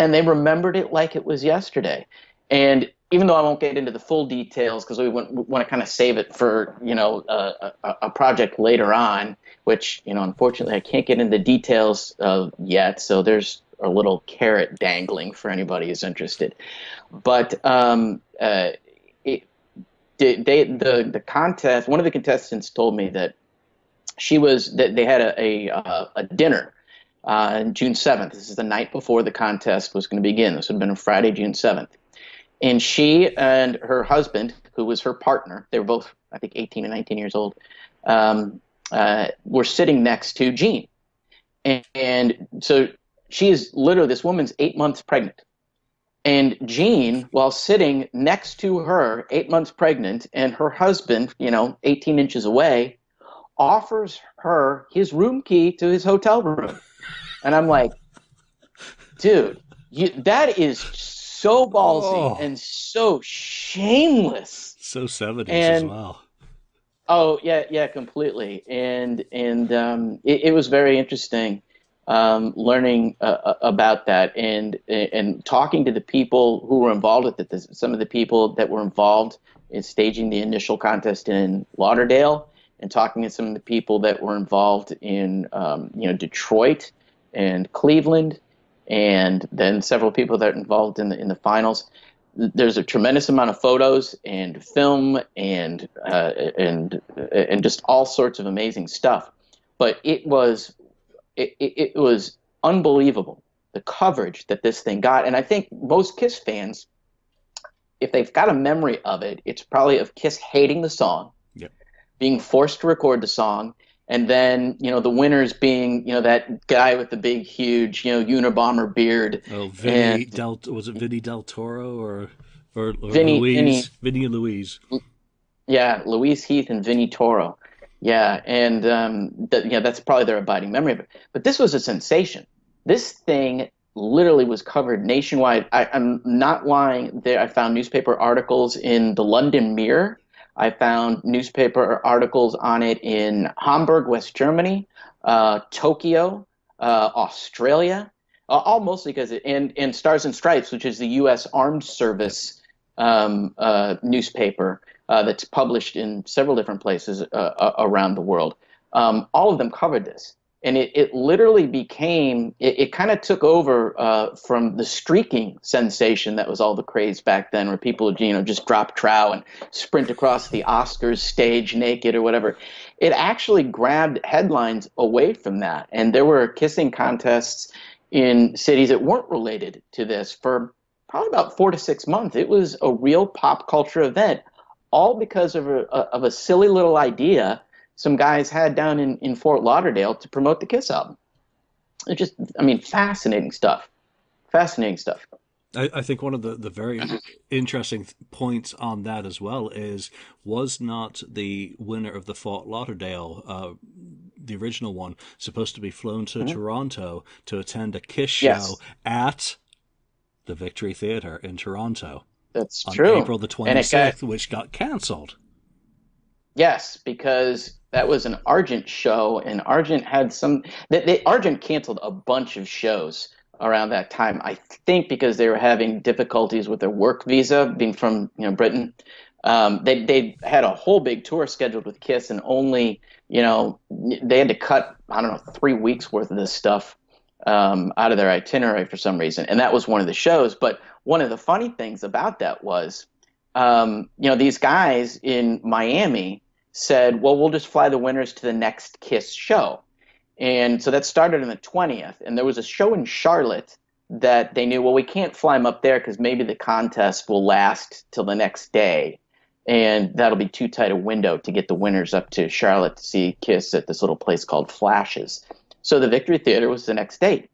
And they remembered it like it was yesterday. And even though I won't get into the full details because we want, we want to kind of save it for, you know, uh, a, a project later on, which, you know, unfortunately I can't get into details of yet, so there's a little carrot dangling for anybody who's interested. But um, uh, it, they, the, the contest, one of the contestants told me that she was, that they had a, a, a dinner on June seventh. This is the night before the contest was going to begin. This would have been on Friday, June seventh. And she and her husband, who was her partner, they were both, I think, eighteen and nineteen years old, um, uh, were sitting next to Gene. And, and so, she is literally, this woman's eight months pregnant. And Gene, while sitting next to her, eight months pregnant, and her husband, you know, eighteen inches away, offers her his room key to his hotel room. And I'm like, dude, you, that is so ballsy oh. and so shameless. So seventies as well. Oh, yeah, yeah, completely. And, and um, it, it was very interesting. Um, learning uh, about that and and talking to the people who were involved with it, this, some of the people that were involved in staging the initial contest in Lauderdale, and talking to some of the people that were involved in um, you know Detroit and Cleveland, and then several people that are involved in the in the finals. There's a tremendous amount of photos and film and uh, and and just all sorts of amazing stuff, but it was. It, it, it was unbelievable, the coverage that this thing got. And I think most Kiss fans, if they've got a memory of it, it's probably of Kiss hating the song, yep. being forced to record the song, and then, you know, the winners being, you know, that guy with the big, huge, you know, Unabomber beard. Oh, Vinnie and, Del, was it Vinnie Del Toro or, or, or Vinnie, Louise? Vinnie, Vinnie and Louise. Yeah, Louise Heath and Vinnie Toro. Yeah, and um, th- yeah, that's probably their abiding memory of it. But this was a sensation. This thing literally was covered nationwide. I, I'm not lying. There, I found newspaper articles in the London Mirror. I found newspaper articles on it in Hamburg, West Germany, uh, Tokyo, uh, Australia, uh, all mostly because it, and and Stars and Stripes, which is the U S Armed Service um, uh, newspaper. Uh, that's published in several different places uh, uh, around the world. Um, all of them covered this. And it, it literally became, it, it kind of took over uh, from the streaking sensation that was all the craze back then, where people would, you know, just drop trow and sprint across the Oscars stage naked or whatever. It actually grabbed headlines away from that. And there were kissing contests in cities that weren't related to this for probably about four to six months. It was a real pop culture event, all because of a, of a silly little idea some guys had down in, in Fort Lauderdale to promote the Kiss album. It's just, I mean, fascinating stuff. Fascinating stuff. I, I think one of the, the very interesting points on that as well is, was not the winner of the Fort Lauderdale, uh, the original one, supposed to be flown to mm-hmm. Toronto to attend a Kiss show yes. at the Victory Theatre in Toronto? That's on true. On April the twenty-sixth, got... which got cancelled. Yes, because that was an Argent show, and Argent had some they, they Argent canceled a bunch of shows around that time, I think because they were having difficulties with their work visa, being from, you know, Britain. Um, they they had a whole big tour scheduled with Kiss, and only, you know, they had to cut, I don't know, three weeks worth of this stuff um, out of their itinerary for some reason. And that was one of the shows. But one of the funny things about that was, um, you know, these guys in Miami said, well, we'll just fly the winners to the next Kiss show. And so that started on the twentieth. And there was a show in Charlotte that they knew, well, we can't fly them up there because maybe the contest will last till the next day. And that'll be too tight a window to get the winners up to Charlotte to see Kiss at this little place called Flashes. So the Victory Theater was the next date.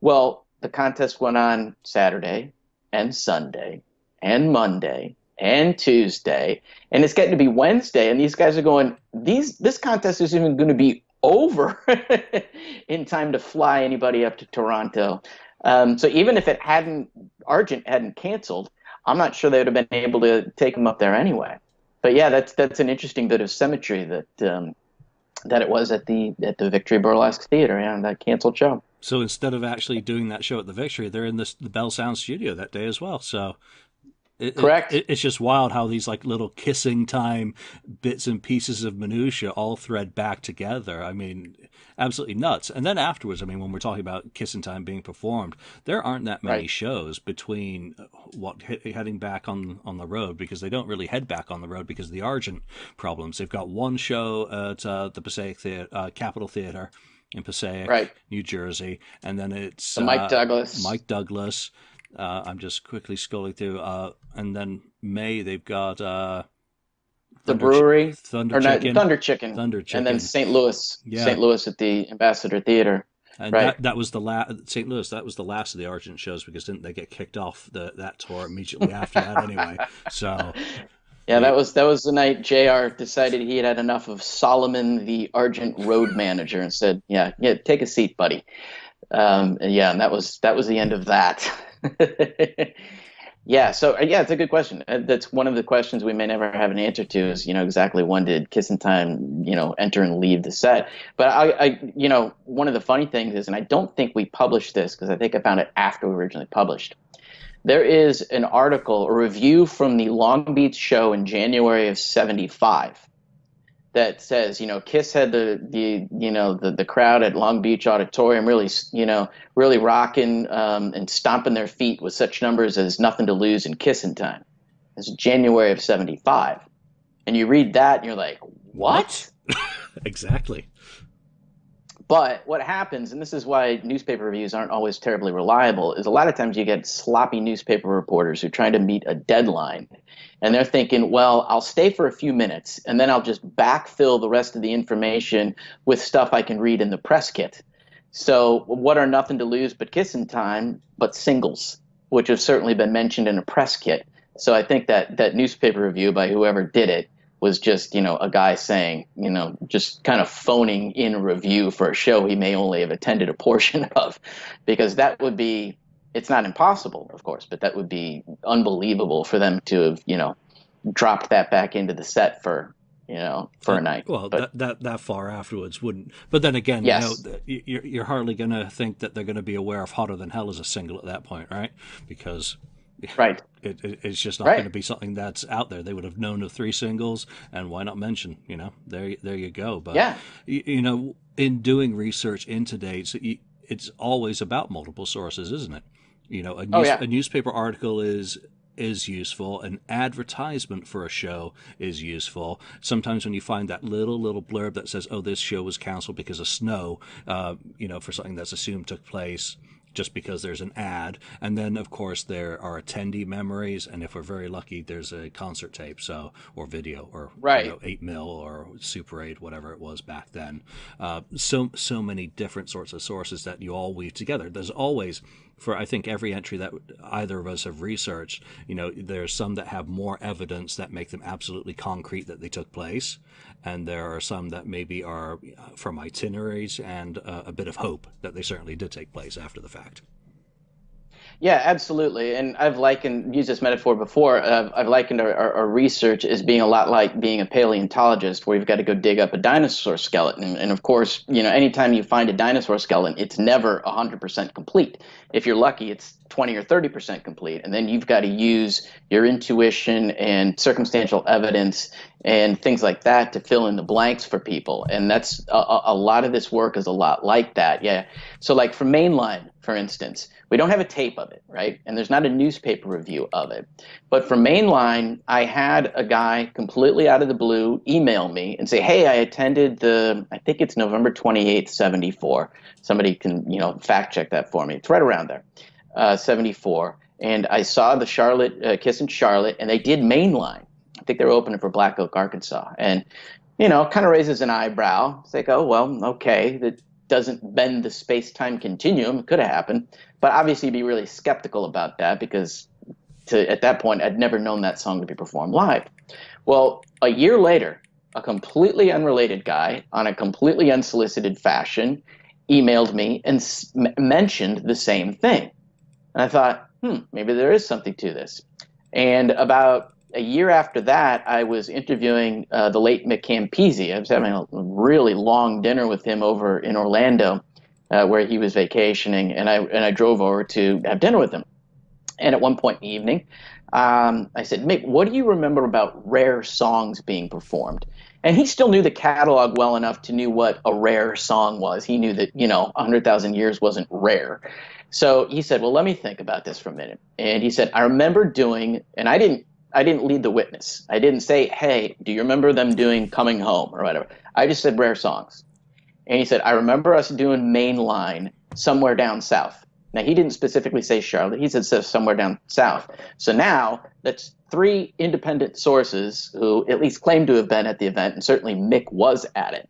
Well, the contest went on Saturday and Sunday and Monday and Tuesday, and it's getting to be Wednesday, and these guys are going, these this contest isn't even going to be over in time to fly anybody up to Toronto. Um, so even if it hadn't, Argent hadn't canceled, I'm not sure they would have been able to take them up there anyway. But yeah, that's that's an interesting bit of symmetry that um, that it was at the at the Victory Burlesque Theater, and you know, that canceled show. So instead of actually doing that show at the Victory, they're in this, the Bell Sound studio that day as well. So. It, Correct. It, it's just wild how these like little kissing time bits and pieces of minutia all thread back together. I mean, absolutely nuts. And then afterwards, I mean, when we're talking about kissing time being performed, there aren't that many right. shows between what heading back on, on the road, because they don't really head back on the road because of the Argent problems. They've got one show at uh, the Passaic Theater, uh, Capitol Theater in Passaic, right. New Jersey, and then it's the Mike uh, Douglas. Mike Douglas. Uh, I'm just quickly scrolling through. Uh, and then May, they've got uh, the Brewery, Ch- Thunder, or Chicken, not, Thunder Chicken, Thunder Chicken, and then Saint Louis, yeah. Saint Louis at the Ambassador Theater. And right. that, that was the last Saint Louis. That was the last of the Argent shows, because didn't they get kicked off the that tour immediately after that anyway? So. Yeah, that was that was the night J R decided he had had enough of Solomon, the Argent road manager, and said, "Yeah, yeah, take a seat, buddy." Um, and yeah, and that was that was the end of that. yeah, so yeah, it's a good question. That's one of the questions we may never have an answer to. Is, you know, exactly when did Kissin' Time, you know, enter and leave the set? But I, I, you know, one of the funny things is, and I don't think we published this because I think I found it after we originally published. There is an article, a review from the Long Beach show in January of seventy-five that says, you know, Kiss had the, the you know, the, the crowd at Long Beach Auditorium really, you know, really rocking um, and stomping their feet with such numbers as Nothing to Lose and Kissin' Time. It's January of seventy-five. And you read that and you're like, what? what? Exactly. But what happens, and this is why newspaper reviews aren't always terribly reliable, is a lot of times you get sloppy newspaper reporters who are trying to meet a deadline. And they're thinking, well, I'll stay for a few minutes, and then I'll just backfill the rest of the information with stuff I can read in the press kit. So what are Nothing to Lose but Kissin' Time but singles, which have certainly been mentioned in a press kit. So I think that that newspaper review by whoever did it was just, you know, a guy saying, you know, just kind of phoning in review for a show he may only have attended a portion of, because that would be, it's not impossible, of course, but that would be unbelievable for them to have, you know, dropped that back into the set for, you know, for that, a night. Well, but, that, that that far afterwards wouldn't. But then again, yes. you know, you're, you're hardly going to think that they're going to be aware of Hotter Than Hell as a single at that point, right? Because Right. It, it, it's just not right. going to be something that's out there. They would have known of three singles, and why not mention, you know, there there you go. But, yeah. you, you know, in doing research into dates, it's always about multiple sources, isn't it? You know, a, news, oh, yeah. a newspaper article is is useful. An advertisement for a show is useful. Sometimes when you find that little, little blurb that says, oh, this show was canceled because of snow, uh, you know, for something that's assumed took place, just because there's an ad. And then, of course, there are attendee memories. And if we're very lucky, there's a concert tape, so, or video, or right. you know, eight mil or Super eight, whatever it was back then. Uh, so, so many different sorts of sources that you all weave together. There's always, for I think every entry that either of us have researched, you know, there's some that have more evidence that make them absolutely concrete that they took place. And there are some that maybe are from itineraries and uh, a bit of hope that they certainly did take place after the fact. Yeah, absolutely. And I've likened, used this metaphor before, uh, I've likened our, our, our research as being a lot like being a paleontologist, where you've got to go dig up a dinosaur skeleton. And, and of course, you know, anytime you find a dinosaur skeleton, it's never one hundred percent complete. If you're lucky, it's twenty or thirty percent complete. And then you've got to use your intuition and circumstantial evidence and things like that to fill in the blanks for people. And that's a, a lot of this work is a lot like that. Yeah. So like for Mainline, for instance, we don't have a tape of it, right? And there's not a newspaper review of it. But for Mainline, I had a guy completely out of the blue email me and say, hey, I attended the, I think it's November twenty-eighth, seventy-four. Somebody can, you know, fact check that for me. It's right around there, uh, seventy-four. And I saw the Charlotte, uh, Kissin' Charlotte, and they did Mainline. I think they were opening for Black Oak, Arkansas. And, you know, kind of raises an eyebrow. It's like, oh, well, okay, that doesn't bend the space-time continuum. It could have happened. But obviously be really skeptical about that because to, at that point, I'd never known that song to be performed live. Well, a year later, a completely unrelated guy on a completely unsolicited fashion emailed me and s- mentioned the same thing. And I thought, hmm, maybe there is something to this. And about a year after that, I was interviewing uh, the late Mick Campese. I was having a really long dinner with him over in Orlando, uh, where he was vacationing, and I and I drove over to have dinner with him. And at one point in the evening, um, I said, Mick, what do you remember about rare songs being performed? And he still knew the catalog well enough to knew what a rare song was. He knew that, you know, one hundred thousand years wasn't rare. So he said, well, let me think about this for a minute. And he said, I remember doing, and I didn't, I didn't lead the witness. I didn't say, hey, do you remember them doing Coming Home or whatever? I just said rare songs. And he said, I remember us doing Mainline somewhere down south. Now, he didn't specifically say Charlotte. He said somewhere down south. So now that's three independent sources who at least claim to have been at the event, and certainly Mick was at it,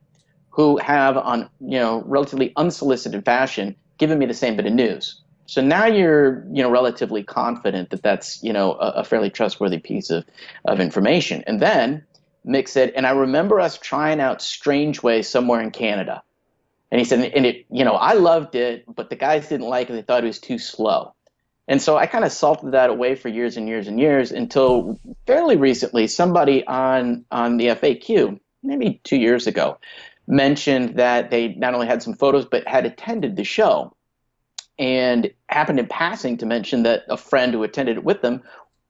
who have on, you know, relatively unsolicited fashion given me the same bit of news. So now you're, you know, relatively confident that that's, you know, a, a fairly trustworthy piece of, of information. And then Mick said, and I remember us trying out Strange Ways somewhere in Canada. And he said, and it, you know, I loved it, but the guys didn't like it. They thought it was too slow. And so I kind of salted that away for years and years and years until fairly recently somebody on, on the F A Q, maybe two years ago, mentioned that they not only had some photos, but had attended the show. And happened in passing to mention that a friend who attended it with them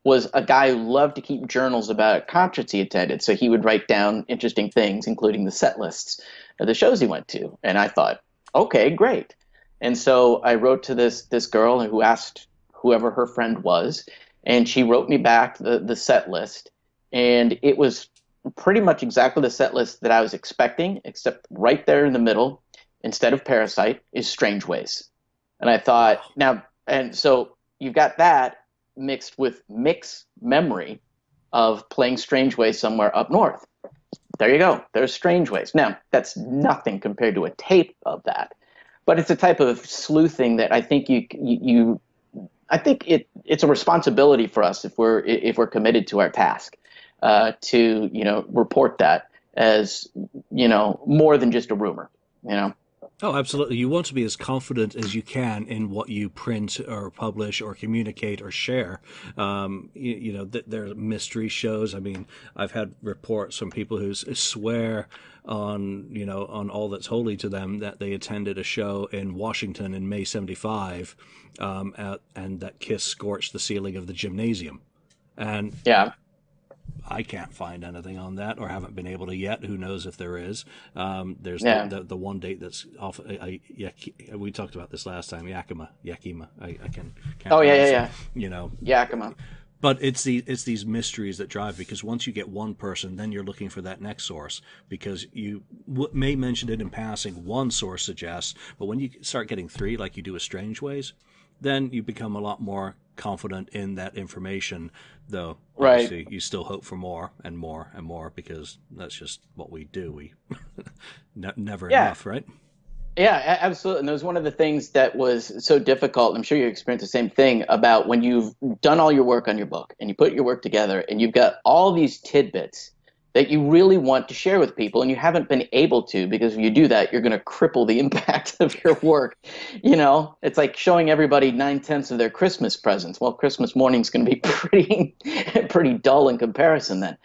was a guy who loved to keep journals about concerts he attended. So he would write down interesting things, including the set lists of the shows he went to. And I thought, okay, great. And so I wrote to this this girl who asked whoever her friend was, and she wrote me back the, the set list. And it was pretty much exactly the set list that I was expecting, except right there in the middle, instead of Parasite, is Strange Ways. And I thought, now, and so you've got that mixed with Mick's memory of playing Strange Ways somewhere up north. There you go. There's Strange Ways. Now, that's nothing compared to a tape of that. But it's a type of sleuthing that I think you, you, you I think it, it's a responsibility for us if we're, if we're committed to our task, uh, to, you know, report that as, you know, more than just a rumor, you know. Oh, absolutely. You want to be as confident as you can in what you print or publish or communicate or share. Um, you, you know, th there are mystery shows. I mean, I've had reports from people who swear on, you know, on all that's holy to them that they attended a show in Washington in May seventy-five um, at, and that Kiss scorched the ceiling of the gymnasium. And yeah. I can't find anything on that, or haven't been able to yet. Who knows if there is? Um, there's yeah. the, the the one date that's off. I, I, we talked about this last time. Yakima, Yakima. I, I can. Can't oh yeah, yeah, yeah. You know, Yakima. But it's the it's these mysteries that drive, because once you get one person, then you're looking for that next source, because you w may mention it in passing. One source suggests, but when you start getting three, like you do with Strange Ways, then you become a lot more confident in that information, though right you still hope for more and more and more, because that's just what we do. We ne never yeah. enough, right? Yeah, absolutely. And that was one of the things that was so difficult, and I'm sure you experienced the same thing, about when you've done all your work on your book and you put your work together and you've got all these tidbits that you really want to share with people, and you haven't been able to, because if you do that, you're going to cripple the impact of your work. You know, it's like showing everybody nine-tenths of their Christmas presents. Well, Christmas morning's going to be pretty pretty dull in comparison then.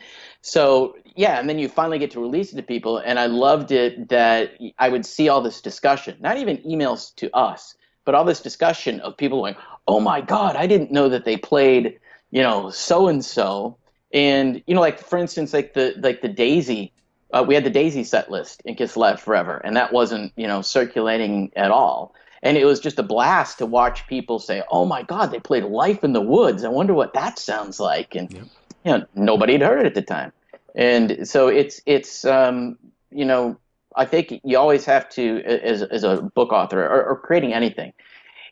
So, yeah, and then you finally get to release it to people, and I loved it that I would see all this discussion, not even emails to us, but all this discussion of people going, oh, my God, I didn't know that they played, you know, so-and-so. And, you know, like, for instance, like the like the Daisy, uh, we had the Daisy set list in Kiss Live Forever, and that wasn't, you know, circulating at all. And it was just a blast to watch people say, oh, my God, they played Life in the Woods. I wonder what that sounds like. And, yeah. you know, nobody had heard it at the time. And so it's, it's um, you know, I think you always have to, as, as a book author or, or creating anything,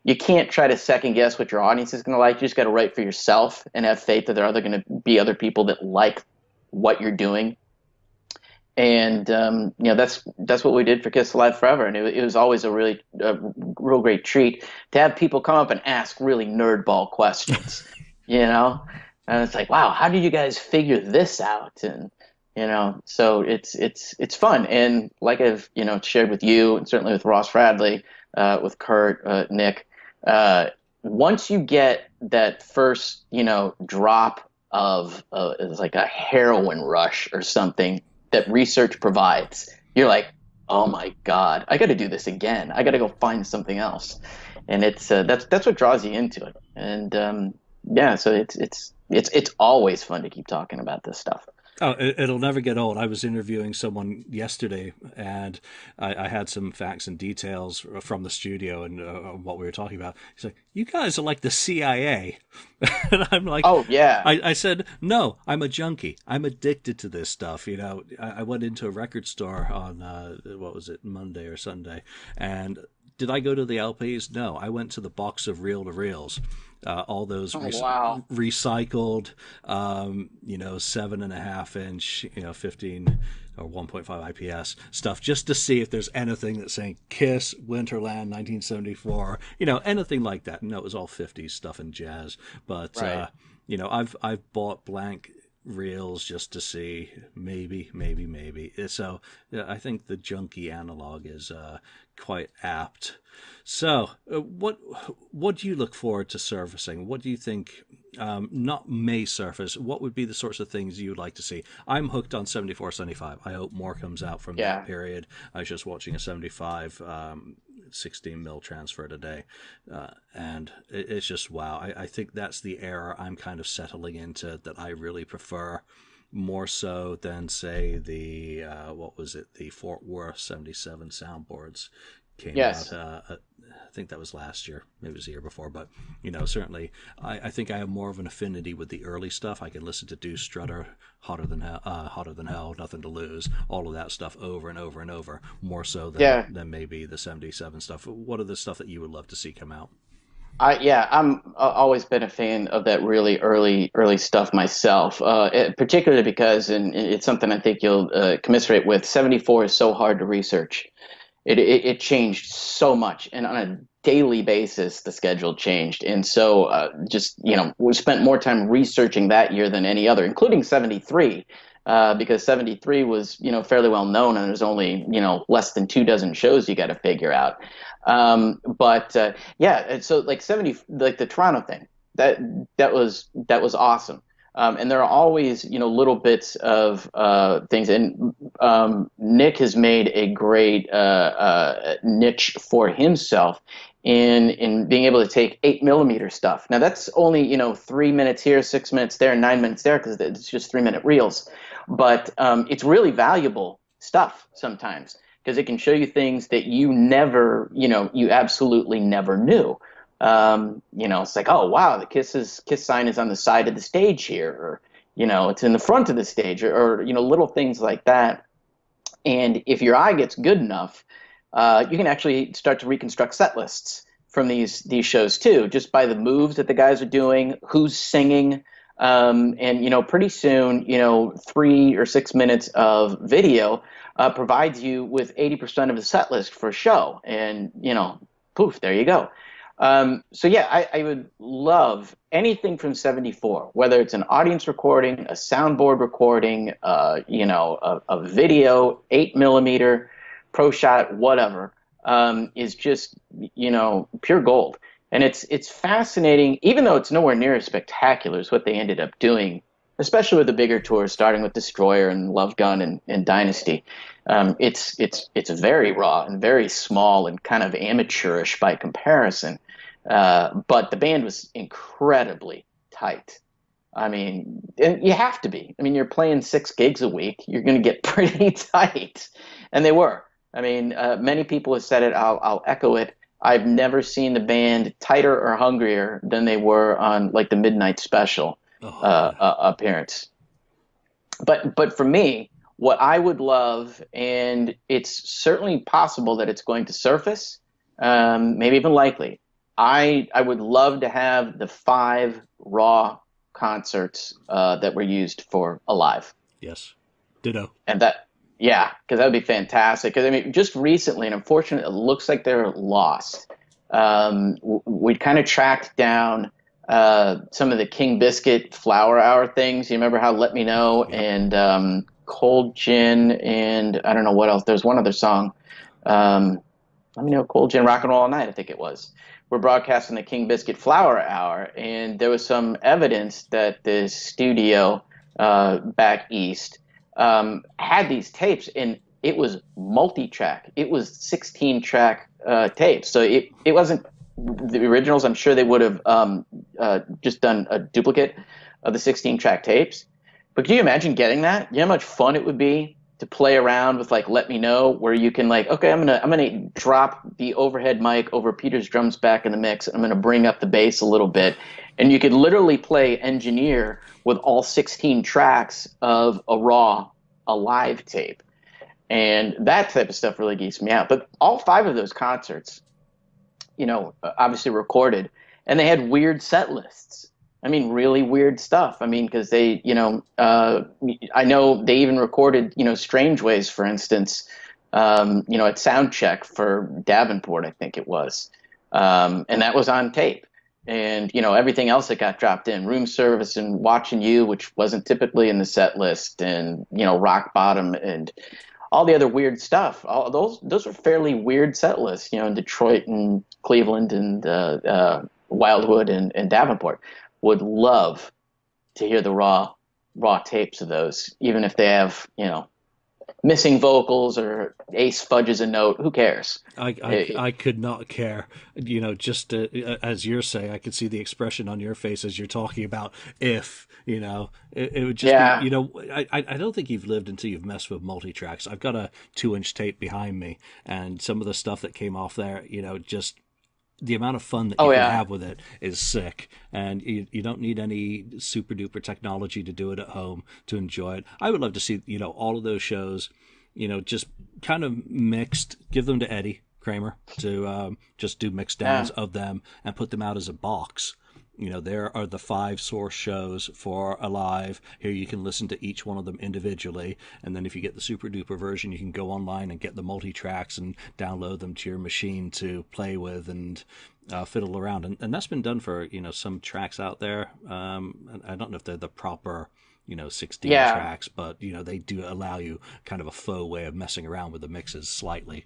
you can't try to second guess what your audience is going to like. You just got to write for yourself and have faith that there are other going to be other people that like what you're doing. And um, you know, that's that's what we did for Kiss Alive Forever, and it, it was always a really a real great treat to have people come up and ask really nerdball questions. You know, and it's like, wow, how did you guys figure this out? And you know, so it's it's it's fun. And like I've you know shared with you, and certainly with Ross Radley, uh, with Kurt, uh, Nick. Uh, once you get that first, you know, drop of uh, it's like a heroin rush or something that research provides, you're like, oh my God, I got to do this again. I got to go find something else, and it's uh, that's that's what draws you into it. And um, yeah, so it's it's it's it's always fun to keep talking about this stuff. Oh, it'll never get old. I was interviewing someone yesterday, and I, I had some facts and details from the studio and uh, what we were talking about. He's like, you guys are like the C I A. And I'm like, oh, yeah. I, I said, no, I'm a junkie. I'm addicted to this stuff. You know, I, I went into a record store on, uh, what was it, Monday or Sunday, and did I go to the L Ps? No, I went to the box of reel-to-reels. Uh, all those oh, re wow. recycled, um, you know, seven and a half inch, you know, fifteen or one point five I P S stuff, just to see if there's anything that's saying Kiss, Winterland, nineteen seventy-four, you know, anything like that. No, it was all fifties stuff and jazz. But, right. uh, you know, I've I've bought blank reels just to see maybe, maybe, maybe. So yeah, I think the junkie analog is uh, quite apt. So uh, what what do you look forward to surfacing? What do you think um, not may surface? What would be the sorts of things you'd like to see? I'm hooked on seventy-four, seventy-five. I hope more comes out from yeah. that period. I was just watching a seventy-five um, sixteen mil transfer today, uh, and it, it's just wow. I, I think that's the era I'm kind of settling into, that I really prefer, more so than, say, the uh, what was it, the Fort Worth seventy-seven soundboards came yes. out. Uh, I think that was last year. Maybe it was the year before. But, you know, certainly I, I think I have more of an affinity with the early stuff. I can listen to Deuce, Strutter, Hotter Than Hell, uh, Hotter Than Hell, Nothing to Lose, all of that stuff over and over and over, more so than, yeah. than maybe the seventy-seven stuff. What are the stuff that you would love to see come out? I, yeah, I'm uh, always been a fan of that really early, early stuff myself, uh, it, particularly because, and it's something I think you'll uh, commiserate with, seventy-four is so hard to research. It, it, it changed so much, and on a daily basis, the schedule changed. And so uh, just, you know, we spent more time researching that year than any other, including seventy-three, uh, because seventy-three was, you know, fairly well known, and there's only, you know, less than two dozen shows you got to figure out. Um, but uh, yeah, so like seventy, like the Toronto thing, that that was that was awesome. Um, and there are always, you know, little bits of uh, things. And um, Nick has made a great uh, uh, niche for himself in in being able to take eight millimeter stuff. Now that's only, you know, three minutes here, six minutes there, nine minutes there, because it's just three minute reels. But um, it's really valuable stuff sometimes, because it can show you things that you never, you know, you absolutely never knew. Um, you know, it's like, oh wow, the Kiss is, Kiss sign is on the side of the stage here, or, you know, it's in the front of the stage, or, or you know, little things like that. And if your eye gets good enough, uh, you can actually start to reconstruct set lists from these these shows too, just by the moves that the guys are doing, who's singing, um, and you know, pretty soon, you know, three or six minutes of video uh, provides you with eighty percent of the set list for a show, and you know, poof, there you go. Um, so yeah, I, I would love anything from seventy-four, whether it's an audience recording, a soundboard recording, uh, you know, a, a video, eight millimeter, pro shot, whatever, um, is just, you know, pure gold. And it's, it's fascinating, even though it's nowhere near as spectacular as what they ended up doing, especially with the bigger tours, starting with Destroyer and Love Gun and, and Dynasty. Um, it's, it's, it's very raw and very small and kind of amateurish by comparison. Uh, but the band was incredibly tight. I mean, and you have to be. I mean, you're playing six gigs a week. You're going to get pretty tight. And they were. I mean, uh, many people have said it. I'll, I'll echo it. I've never seen the band tighter or hungrier than they were on, like, the Midnight Special oh, uh, uh, appearance. But, but for me, what I would love, and it's certainly possible that it's going to surface, um, maybe even likely, I I would love to have the five raw concerts uh, that were used for Alive. Yes, ditto. And that, yeah, because that would be fantastic. Because I mean, just recently, and unfortunately, it looks like they're lost. Um, we kind of tracked down uh, some of the King Biscuit Flower Hour things. You remember how "Let Me Know" yeah. and um, "Cold Gin" and I don't know what else. There's one other song. Um, Let Me Know, "Cold Gin," "Rock and Roll All Night." I think it was. We're broadcasting the King Biscuit Flower Hour, and there was some evidence that the studio uh, back east um, had these tapes, and it was multi-track. It was sixteen-track uh, tapes, so it, it wasn't the originals. I'm sure they would have um, uh, just done a duplicate of the sixteen-track tapes. But can you imagine getting that? You know how much fun it would be to play around with, like, "Let Me Know," where you can, like, okay, I'm gonna I'm gonna drop the overhead mic over Peter's drums back in the mix, and I'm gonna bring up the bass a little bit, and you could literally play engineer with all sixteen tracks of a raw Alive tape, and that type of stuff really geeks me out. But all five of those concerts, you know, obviously recorded, and they had weird set lists. I mean, really weird stuff. I mean, because they, you know, uh, I know they even recorded, you know, Strange Ways, for instance, um, you know, at Soundcheck for Davenport, I think it was. Um, and that was on tape. And, you know, everything else that got dropped in, Room Service and Watching You, which wasn't typically in the set list, and, you know, Rock Bottom and all the other weird stuff. All those, those are fairly weird set lists, you know, in Detroit and Cleveland and uh, uh, Wildwood and, and Davenport. Would love to hear the raw raw tapes of those, even if they have, you know, missing vocals or Ace fudges a note. Who cares? I I, it, I could not care. You know, just uh, as you're saying, I could see the expression on your face as you're talking about if, you know, it, it would just yeah. be, you know, I, I don't think you've lived until you've messed with multi-tracks. I've got a two-inch tape behind me, and some of the stuff that came off there, you know, just... the amount of fun that you oh, yeah. can have with it is sick, and you, you don't need any super duper technology to do it at home to enjoy it. I would love to see, you know, all of those shows, you know, just kind of mixed, give them to Eddie Kramer to um, just do mixed downs yeah. of them and put them out as a box. You know, there are the five source shows for Alive. Here you can listen to each one of them individually. And then if you get the super duper version, you can go online and get the multi-tracks and download them to your machine to play with and uh, fiddle around. And, and that's been done for, you know, some tracks out there. Um, and I don't know if they're the proper, you know, sixteen yeah. tracks, but, you know, they do allow you kind of a faux way of messing around with the mixes slightly.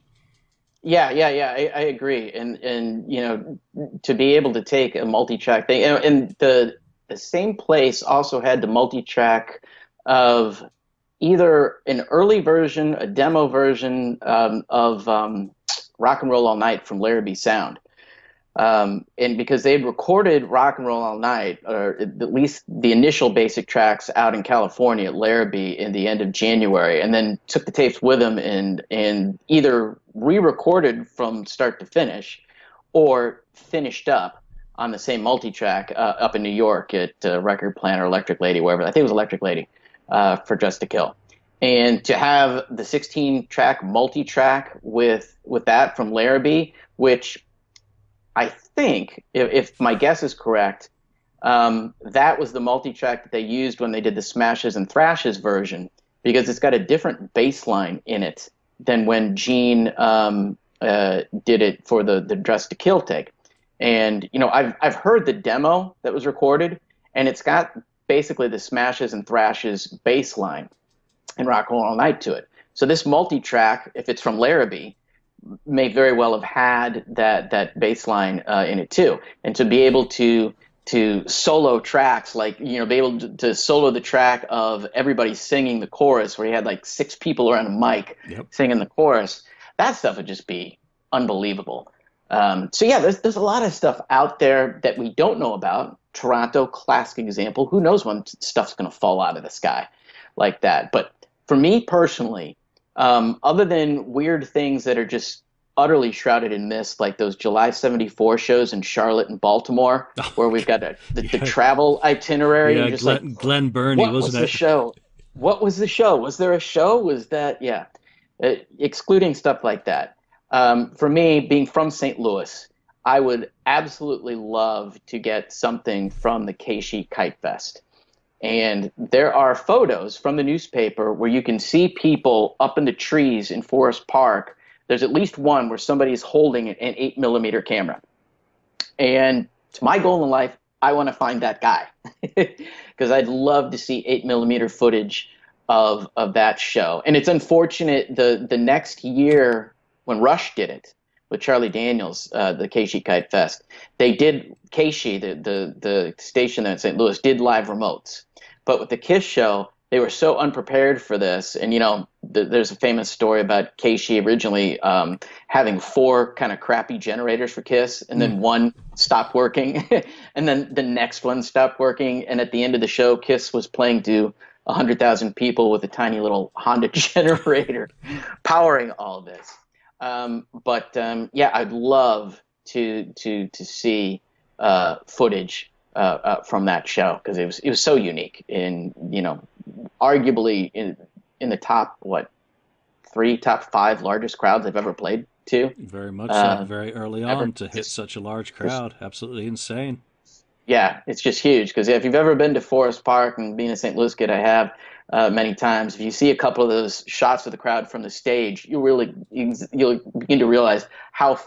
Yeah, yeah, yeah. I, I agree, and and you know, to be able to take a multi-track thing, and, and the the same place also had the multi-track of either an early version, a demo version um, of um, Rock and Roll All Night from Larrabee Sound, um, and because they'd recorded Rock and Roll All Night, or at least the initial basic tracks, out in California at Larrabee in the end of January, and then took the tapes with them and and either re-recorded from start to finish, or finished up on the same multi-track uh, up in New York at uh, Record Plant or Electric Lady, wherever. I think it was Electric Lady uh, for Just to Kill. And to have the sixteen-track multi-track with with that from Larrabee, which I think, if, if my guess is correct, um, that was the multi-track that they used when they did the Smashes and Thrashes version, because it's got a different bass line in it than when Gene um, uh, did it for the, the Dress to Kill take. And, you know, I've, I've heard the demo that was recorded, and it's got basically the Smashes and Thrashes bass line and Rock and Roll All Night to it. So this multi-track, if it's from Larrabee, may very well have had that, that bass line uh, in it too. And to be able to to solo tracks, like, you know, be able to, to solo the track of everybody singing the chorus, where you had like six people around a mic yep. singing the chorus. That stuff would just be unbelievable. Um, so yeah, there's there's a lot of stuff out there that we don't know about. Toronto, classic example. Who knows when stuff's going to fall out of the sky like that. But for me personally, um, other than weird things that are just utterly shrouded in mist, like those July seventy-four shows in Charlotte and Baltimore, where we've got a, the, yeah. the travel itinerary. Yeah, just Glenn, like, Glenn Burney, what wasn't was it? The show? What was the show? Was there a show? Was that, yeah, uh, excluding stuff like that. Um, for me, being from Saint Louis, I would absolutely love to get something from the Keishi Kite Fest. And there are photos from the newspaper where you can see people up in the trees in Forest Park. There's at least one where somebody's holding an eight millimeter camera. And it's my goal in life. I want to find that guy, because I'd love to see eight millimeter footage of, of that show. And it's unfortunate the, the next year when Rush did it with Charlie Daniels, uh, the Keishi Kite Fest, they did Keishi, the, the, the station there in Saint Louis, did live remotes. But with the KISS show, they were so unprepared for this. And, you know, th- there's a famous story about Keishi originally um, having four kind of crappy generators for KISS, and then mm. one stopped working, and then the next one stopped working. And at the end of the show, KISS was playing to one hundred thousand people with a tiny little Honda generator powering all this. Um, but, um, yeah, I'd love to to to see uh, footage uh, uh, from that show, because it was, it was so unique in, you know, arguably in in the top what three top five largest crowds I've ever played to. Very much uh, so. Very early on ever, to hit such a large crowd, absolutely insane. Yeah, it's just huge, because if you've ever been to Forest Park, and being a Saint Louis kid, I have uh, many times. If you see a couple of those shots of the crowd from the stage, you really you'll begin to realize how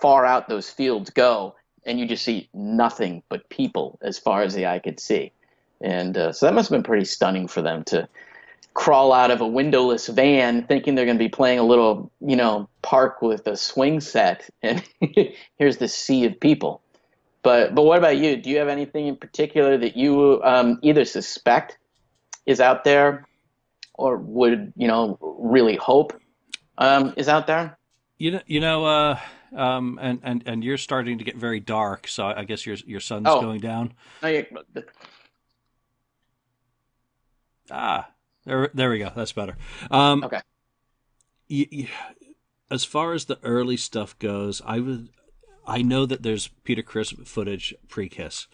far out those fields go, and you just see nothing but people as far as the eye could see. And uh, so that must have been pretty stunning for them to crawl out of a windowless van thinking they're going to be playing a little, you know, park with a swing set. And here's the sea of people. But but what about you? Do you have anything in particular that you um, either suspect is out there, or would, you know, really hope um, is out there? You know, you know uh, um, and, and, and you're starting to get very dark, so I guess your, your sun's oh. going down. No, you're... Ah, there, there we go. That's better. Um, okay. You, you, as far as the early stuff goes, I would, I know that there's Peter Criss footage pre-Kiss.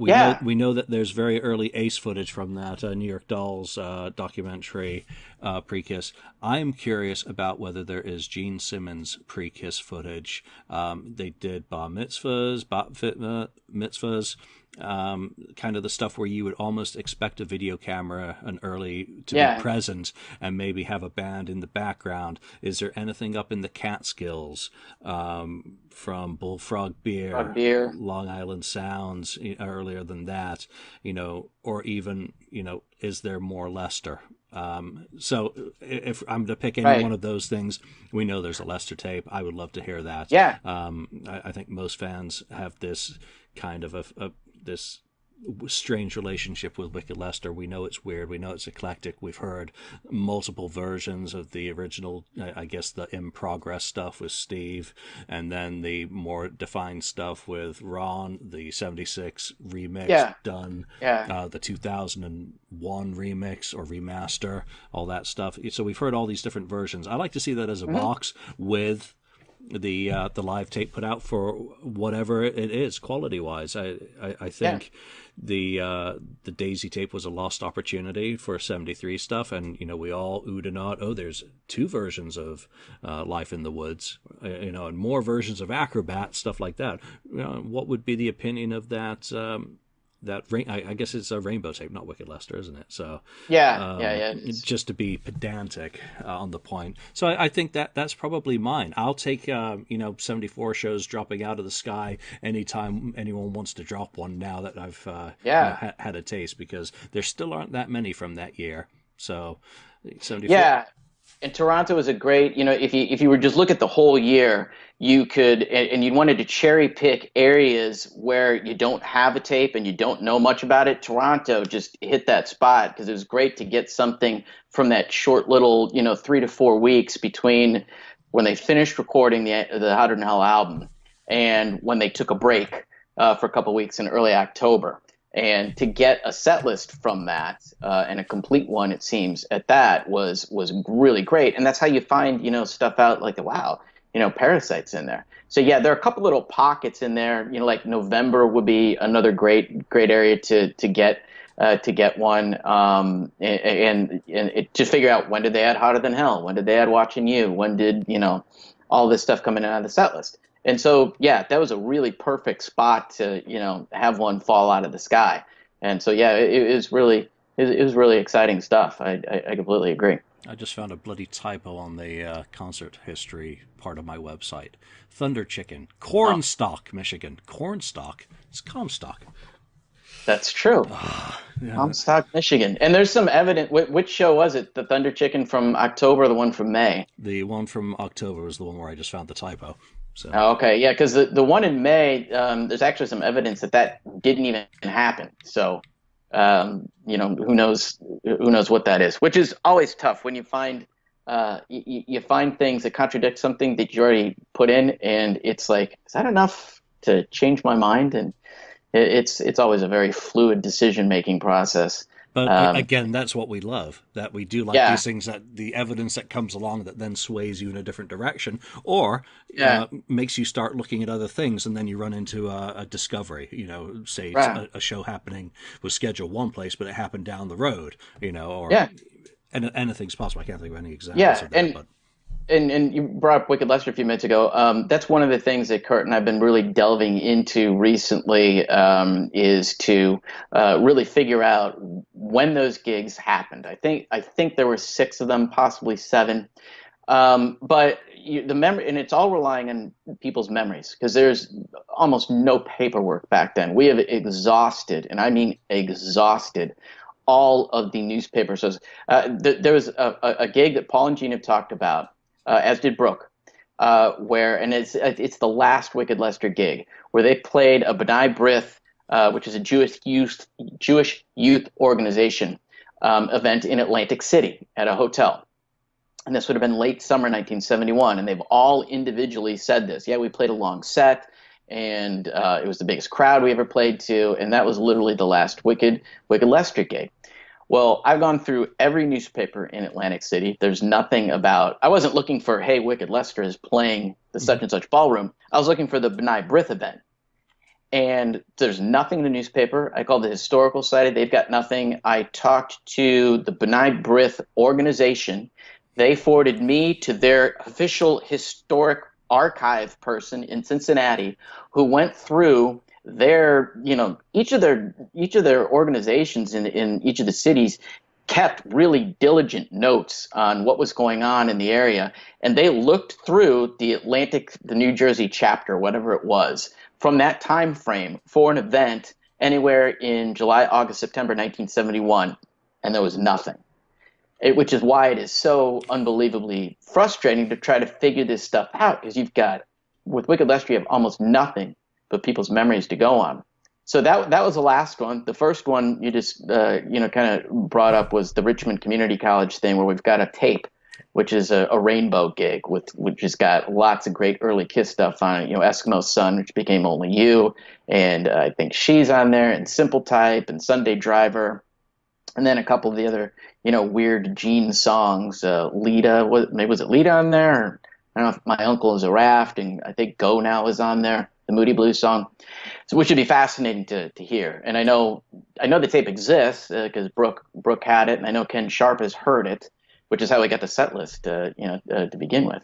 we yeah. know, we know that there's very early Ace footage from that uh, New York Dolls uh, documentary uh, pre-Kiss. I am curious about whether there is Gene Simmons pre-Kiss footage. Um, they did bar mitzvahs, bat fitna, mitzvahs, um, kind of the stuff where you would almost expect a video camera, an early, to yeah. be present and maybe have a band in the background. Is there anything up in the Catskills um, from Bullfrog Beer, Frog Beer, Long Island Sounds earlier than that, you know, or even, you know, is there more Lester? Um, so if I'm to pick any right. one of those things, we know there's a Lester tape. I would love to hear that. Yeah. Um, I, I think most fans have this kind of a, a this strange relationship with Wicked Lester. We know it's weird. We know it's eclectic. We've heard multiple versions of the original, I guess the in progress stuff with Steve, and then the more defined stuff with Ron, the seventy-six remix yeah. done, yeah. Uh, the two thousand one remix or remaster, all that stuff. So we've heard all these different versions. I like to see that as a mm-hmm. box with the uh, the live tape put out for whatever it is quality wise. I, I, I think yeah. the uh, the Daisy tape was a lost opportunity for seventy-three stuff, and you know we all oohed and awed. Oh, there's two versions of uh, Life in the Woods, you know, and more versions of Acrobat, stuff like that. You know, what would be the opinion of that? Um, that rain, I, I guess it's a Rainbow tape, not Wicked Lester, isn't it? So yeah, um, yeah, yeah. It's... Just to be pedantic uh, on the point. So I, I think that that's probably mine. I'll take uh, you know seventy-four shows dropping out of the sky anytime anyone wants to drop one. Now that I've uh, yeah you know, ha- had a taste, because there still aren't that many from that year. So seventy-four. Yeah, and Toronto is a great. You know, if you if you were just look at the whole year. You could, and you wanted to cherry pick areas where you don't have a tape and you don't know much about it. Toronto just hit that spot because it was great to get something from that short little, you know, three to four weeks between when they finished recording the the Hotter Than Hell album and when they took a break uh, for a couple of weeks in early October. And to get a set list from that uh, and a complete one, it seems, at that was was really great. And that's how you find, you know, stuff out like, wow. You know, Parasite's in there. So yeah, there are a couple little pockets in there. You know, like November would be another great, great area to to get uh, to get one. Um, and and it, just figure out when did they add Hotter Than Hell? When did they add Watching You? When did you know all this stuff coming out of the set list? And so yeah, that was a really perfect spot to you know have one fall out of the sky. And so yeah, it, it was really it, it was really exciting stuff. I I, I completely agree. I just found a bloody typo on the uh, concert history part of my website. Thunder Chicken, Cornstalk, Michigan. Cornstalk, it's Comstock. That's true. Oh, yeah. Comstock, Michigan. And there's some evidence. Which show was it? The Thunder Chicken from October or the one from May? The one from October was the one where I just found the typo. So. Oh, okay, yeah, because the, the one in May, um, there's actually some evidence that that didn't even happen. So... Um, you know, who knows, who knows what that is, which is always tough when you find, uh, you, you find things that contradict something that you already put in. And it's like, is that enough to change my mind? And it, it's, it's always a very fluid decision-making process. But um, again, that's what we love, that we do like yeah. these things, that the evidence that comes along that then sways you in a different direction or yeah. uh, makes you start looking at other things. And then you run into a, a discovery, you know, say right. it's a, a show happening was scheduled one place, but it happened down the road, you know, or yeah. and, anything's possible. I can't think of any examples yeah. of that. And, but. And, and you brought up Wicked Lester a few minutes ago. Um, that's one of the things that Kurt and I have been really delving into recently um, is to uh, really figure out when those gigs happened. I think I think there were six of them, possibly seven. Um, but you, the memory, and it's all relying on people's memories because there's almost no paperwork back then. We have exhausted, and I mean exhausted, all of the newspaper sources. Uh, th- there was a, a, a gig that Paul and Gene have talked about. Uh, as did Brooke, uh, where and it's it's the last Wicked Lester gig where they played a B'nai B'rith, uh, which is a Jewish youth Jewish youth organization um, event in Atlantic City at a hotel, and this would have been late summer nineteen seventy-one. And they've all individually said this. Yeah, we played a long set, and uh, it was the biggest crowd we ever played to, and that was literally the last Wicked Wicked Lester gig. Well, I've gone through every newspaper in Atlantic City. There's nothing about – I wasn't looking for, hey, Wicked Lester is playing the such and such ballroom. I was looking for the B'nai B'rith event. and there's nothing in the newspaper. I called the Historical Society. They've got nothing. I talked to the B'nai B'rith organization. They forwarded me to their official historic archive person in Cincinnati, who went through their, you know, each of their each of their organizations in in each of the cities kept really diligent notes on what was going on in the area, and they looked through the Atlantic, the New Jersey chapter, whatever it was, from that time frame for an event anywhere in July, August, September nineteen seventy-one, and there was nothing. It, which is why it is so unbelievably frustrating to try to figure this stuff out, because you've got, with Wicked Lester, you have almost nothing but people's memories to go on. So that that was the last one. The first one you just uh, you know kind of brought up was the Richmond Community College thing, where we've got a tape, which is a, a rainbow gig with which has got lots of great early Kiss stuff on it. You know, Eskimo Sun, which became Only You, and uh, I think She's on there, and Simple Type, and Sunday Driver. And then a couple of the other, you know, weird Gene songs. Uh, Lita, was, maybe was it Lita on there? Or, I don't know if My Uncle is a Raft, and I think Go Now is on there, the Moody Blues song, so, which would be fascinating to, to hear. And I know I know the tape exists because uh, Brooke, Brooke had it, and I know Ken Sharp has heard it, which is how we got the set list, uh, you know, uh, to begin with.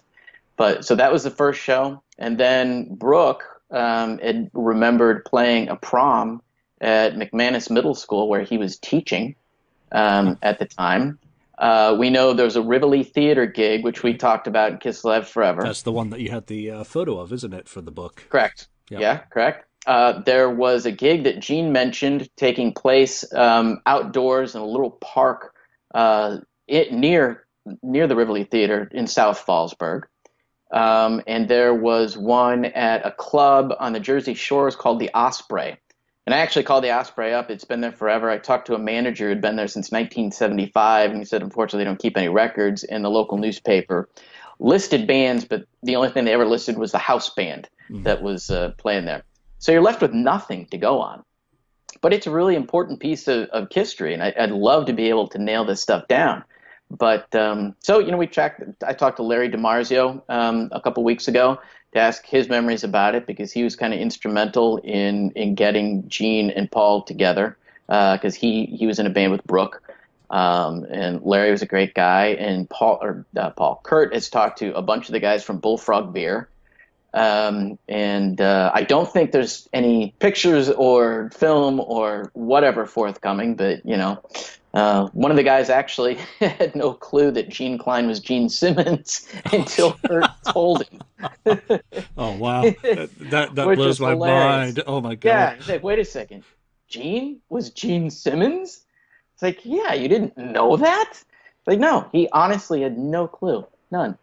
But so that was the first show. And then Brooke um, had remembered playing a prom at McManus Middle School where he was teaching. Um, at the time, uh, we know there was a Rivoli Theater gig, which we talked about in Kiss Live Forever. That's the one that you had the uh, photo of, isn't it, for the book? Correct. Yep. Yeah, correct. Uh, there was a gig that Gene mentioned taking place um, outdoors in a little park uh, it, near near the Rivoli Theater in South Fallsburg. Um, and there was one at a club on the Jersey Shores called the Osprey. And I actually called the Osprey up. It's been there forever. I talked to a manager who'd been there since nineteen seventy-five, and he said, unfortunately, they don't keep any records. And the local newspaper listed bands, but the only thing they ever listed was the house band that was uh, playing there. So you're left with nothing to go on. But it's a really important piece of, of history, and I, I'd love to be able to nail this stuff down. But um, so, you know, we tracked, I talked to Larry DiMarzio um, a couple weeks ago to ask his memories about it, because he was kind of instrumental in, in getting Gene and Paul together, because uh, he, he was in a band with Brooke. Um, and Larry was a great guy. And Paul, or uh, Paul, Kurt has talked to a bunch of the guys from Bullfrog Beer. Um, and uh, I don't think there's any pictures or film or whatever forthcoming, but, you know. Uh, one of the guys actually had no clue that Gene Klein was Gene Simmons until Kurt told him. Oh, wow. That, that, that blows my hilarious. mind. Oh, my God. Yeah, he's like, wait a second. Gene was Gene Simmons? It's like, yeah, you didn't know that? Like, no, he honestly had no clue. None.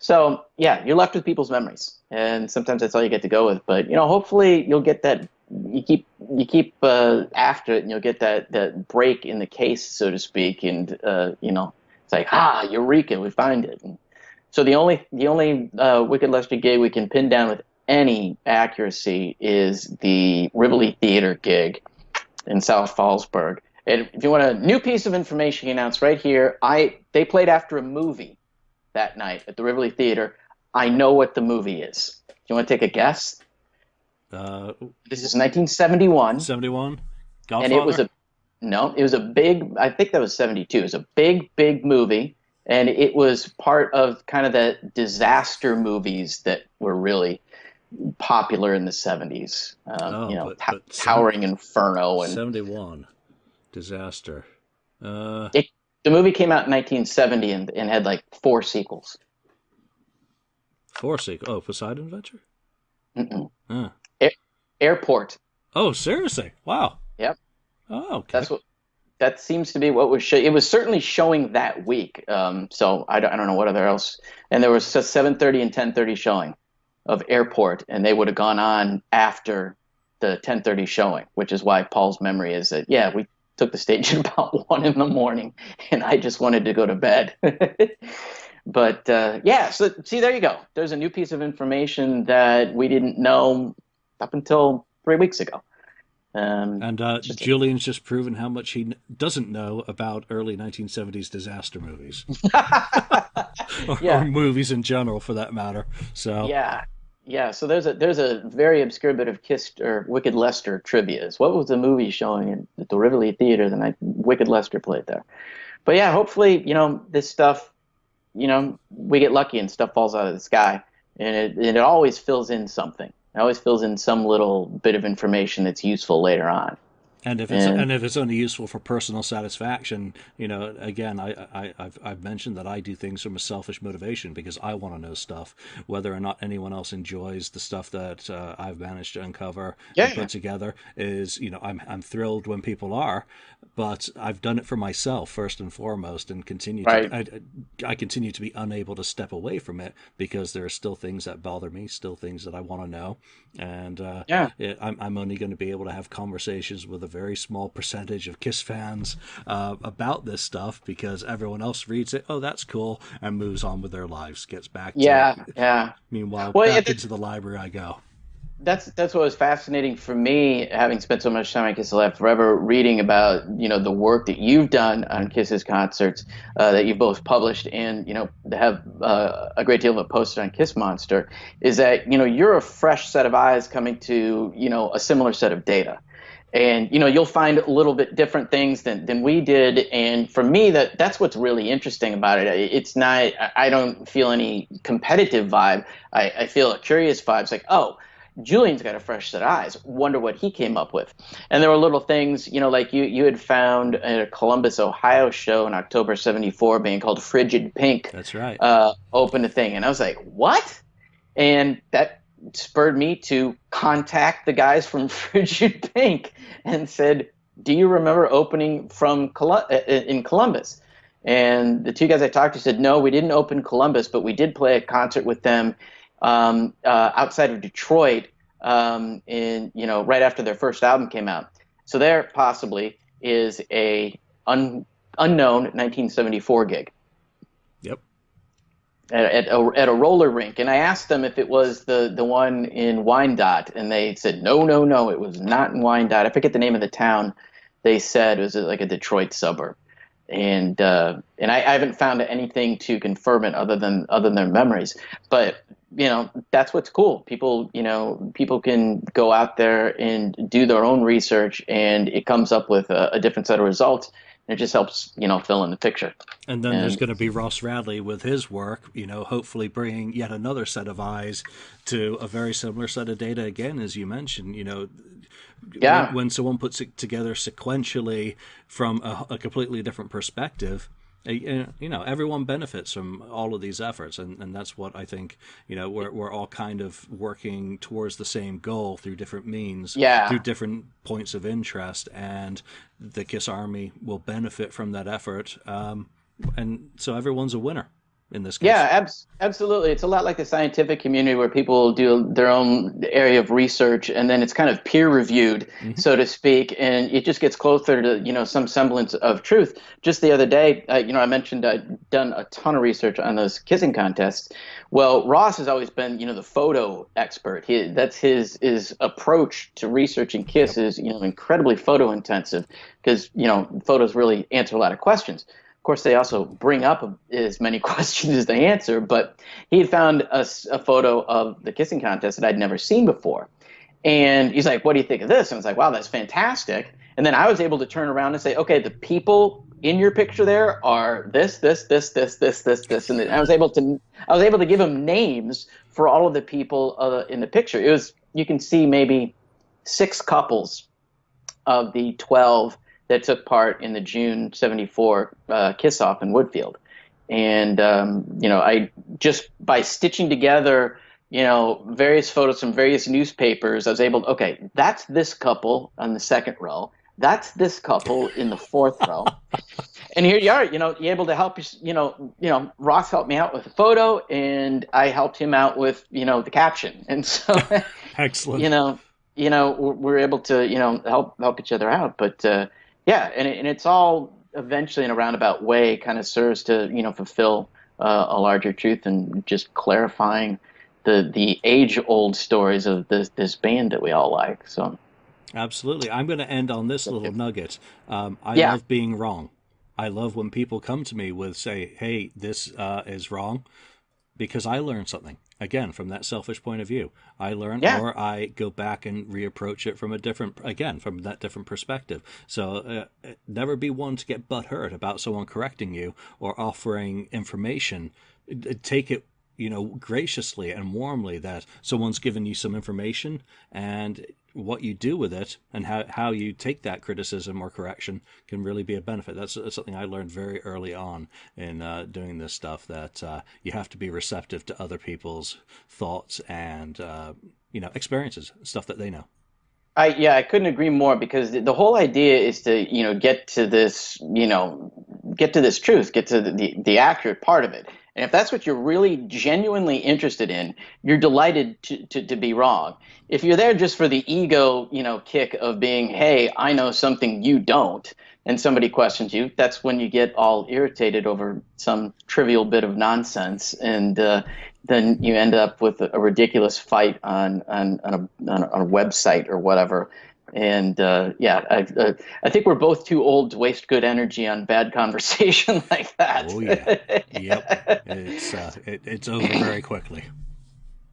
So, yeah, you're left with people's memories. And sometimes that's all you get to go with. But, you know, hopefully you'll get that. You keep you keep uh, after it, and you'll get that, that break in the case, so to speak, and uh, you know, it's like, ah, eureka, we find it. And so the only the only uh, Wicked Lester gig we can pin down with any accuracy is the Rivoli Theater gig in South Fallsburg. And if you want a new piece of information, he announced right here. I they played after a movie that night at the Rivoli Theater. I know what the movie is. Do you want to take a guess? Uh, this is nineteen seventy-one. seventy-one. Godfather. And it was a no. It was a big. I think that was seventy-two. It was a big, big movie, and it was part of kind of the disaster movies that were really popular in the seventies. Um, oh, you know, but, but Towering Inferno and seventy-one disaster. Uh, it, the movie came out in nineteen seventy and, and had like four sequels. Four sequels. Oh, Poseidon Adventure. Mm-mm. Huh. Airport. Oh, seriously? Wow. Yep. Oh, okay. That's what. That seems to be what was. Show, it was certainly showing that week. Um, so I don't, I don't know what other else. And there was seven thirty and ten thirty showing of Airport, and they would have gone on after the ten thirty showing, which is why Paul's memory is that yeah, we took the stage at about one in the morning, and I just wanted to go to bed. But uh, yeah, so see, there you go. There's a new piece of information that we didn't know up until three weeks ago. Um, and uh, just Julian's just proven how much he doesn't know about early nineteen seventies disaster movies. or, yeah. or movies in general, for that matter. So yeah, Yeah, so there's a there's a very obscure bit of Kiss or Wicked Lester trivia. It's what was the movie showing at the Rivoli Theater the night Wicked Lester played there? But yeah, hopefully, you know, this stuff, you know, we get lucky and stuff falls out of the sky, and it and it always fills in something. It always fills in some little bit of information that's useful later on. And if it's and, and if it's only useful for personal satisfaction, you know, again, I, I I've I've mentioned that I do things from a selfish motivation because I want to know stuff, whether or not anyone else enjoys the stuff that uh, I've managed to uncover yeah, and put yeah. together. Is you know, I'm I'm thrilled when people are, but I've done it for myself first and foremost, and continue. Right. To, I I continue to be unable to step away from it because there are still things that bother me, still things that I want to know, and uh, yeah, it, I'm I'm only going to be able to have conversations with a very small percentage of Kiss fans uh, about this stuff because everyone else reads it, oh, that's cool, and moves on with their lives, gets back to yeah, it. Yeah. Meanwhile, well, back yeah, into the library I go. That's that's what was fascinating for me, having spent so much time at Kiss Alive Forever, reading about, you know, the work that you've done on Kiss's concerts uh, that you both published and, you know, have uh, a great deal of it posted on Kiss Monster, is that, you know, you're a fresh set of eyes coming to, you know, a similar set of data. And, you know, you'll find a little bit different things than, than we did. And for me, that that's what's really interesting about it. It's not, I don't feel any competitive vibe. I, I feel a curious vibe. It's like, oh, Julian's got a fresh set of eyes. Wonder what he came up with. And there were little things, you know, like you, you had found at a Columbus, Ohio show in October seventy-four, a band called Frigid Pink. That's right. Uh, opened a thing. And I was like, what? And that spurred me to contact the guys from Frigid Pink and said, do you remember opening from Colu- in Columbus? And the two guys I talked to said, no, we didn't open Columbus, but we did play a concert with them um, uh, outside of Detroit um, in, you know, right after their first album came out. So there possibly is a un- unknown nineteen seventy-four gig. Yep. At a, at a roller rink, and I asked them if it was the, the one in Wyandotte, and they said, no, no, no, it was not in Wyandotte. I forget the name of the town. They said it was like a Detroit suburb, and uh, and I, I haven't found anything to confirm it other than other than their memories. But you know, that's what's cool. People, you know, people can go out there and do their own research, and it comes up with a, a different set of results. It just helps, you know, fill in the picture. And then and, there's going to be Ross Radley with his work, you know, hopefully bringing yet another set of eyes to a very similar set of data again, as you mentioned, you know. Yeah. When, when someone puts it together sequentially from a, a completely different perspective, you know, everyone benefits from all of these efforts, and, and that's what I think, you know, we're we're all kind of working towards the same goal through different means, yeah. through different points of interest, and the KISS Army will benefit from that effort, um, and so everyone's a winner in this case. Yeah, ab- absolutely. It's a lot like the scientific community where people do their own area of research and then it's kind of peer-reviewed, mm-hmm. so to speak, and it just gets closer to, you know, some semblance of truth. Just the other day, uh, you know, I mentioned I'd done a ton of research on those kissing contests. Well, Ross has always been, you know, the photo expert. He, that's his his approach to researching KISS yep. is, you know, incredibly photo-intensive because, you know, photos really answer a lot of questions. Of course, they also bring up as many questions as they answer, but he had found a, a photo of the kissing contest that I'd never seen before. And he's like, what do you think of this? And I was like, wow, that's fantastic. And then I was able to turn around and say, okay, the people in your picture there are this, this, this, this, this, this, this. And I was able to I was able to give him names for all of the people uh, in the picture. It was, you can see maybe six couples of the twelve that took part in the June seventy-four uh, kiss-off in Woodfield. And, um, you know, I just by stitching together, you know, various photos from various newspapers, I was able to, okay, that's this couple on the second row. That's this couple in the fourth row. And here you are, you know, you're able to help, you know, you know, Ross helped me out with a photo and I helped him out with, you know, the caption. And so, excellent. you know, you know, we're able to, you know, help, help each other out. But, uh, yeah, and and it's all eventually in a roundabout way kind of serves to, you know, fulfill uh, a larger truth and just clarifying the the age-old stories of this this band that we all like. So, absolutely. I'm going to end on this little nugget. Um, I yeah. love being wrong. I love when people come to me with, say, hey, this uh, is wrong. because I learned something. Again, from that selfish point of view, I learned, yeah. or I go back and reapproach it from a different, again, from that different perspective. So uh, never be one to get butthurt about someone correcting you or offering information. Take it, you know, graciously and warmly that someone's given you some information, and what you do with it and how, how you take that criticism or correction can really be a benefit. That's, that's something I learned very early on in uh, doing this stuff, that uh, you have to be receptive to other people's thoughts and, uh, you know, experiences, stuff that they know. I, yeah, I couldn't agree more, because the, the whole idea is to, you know, get to this, you know, get to this truth, get to the, the, the accurate part of it. And if that's what you're really genuinely interested in, you're delighted to, to, to be wrong. If you're there just for the ego, you know, kick of being, hey, I know something you don't, and somebody questions you, that's when you get all irritated over some trivial bit of nonsense, and uh, then you end up with a ridiculous fight on, on, on, a, on a website or whatever. And uh, yeah, I, uh, I think we're both too old to waste good energy on bad conversation like that. Oh yeah, yep. It's uh, it, it's over very quickly.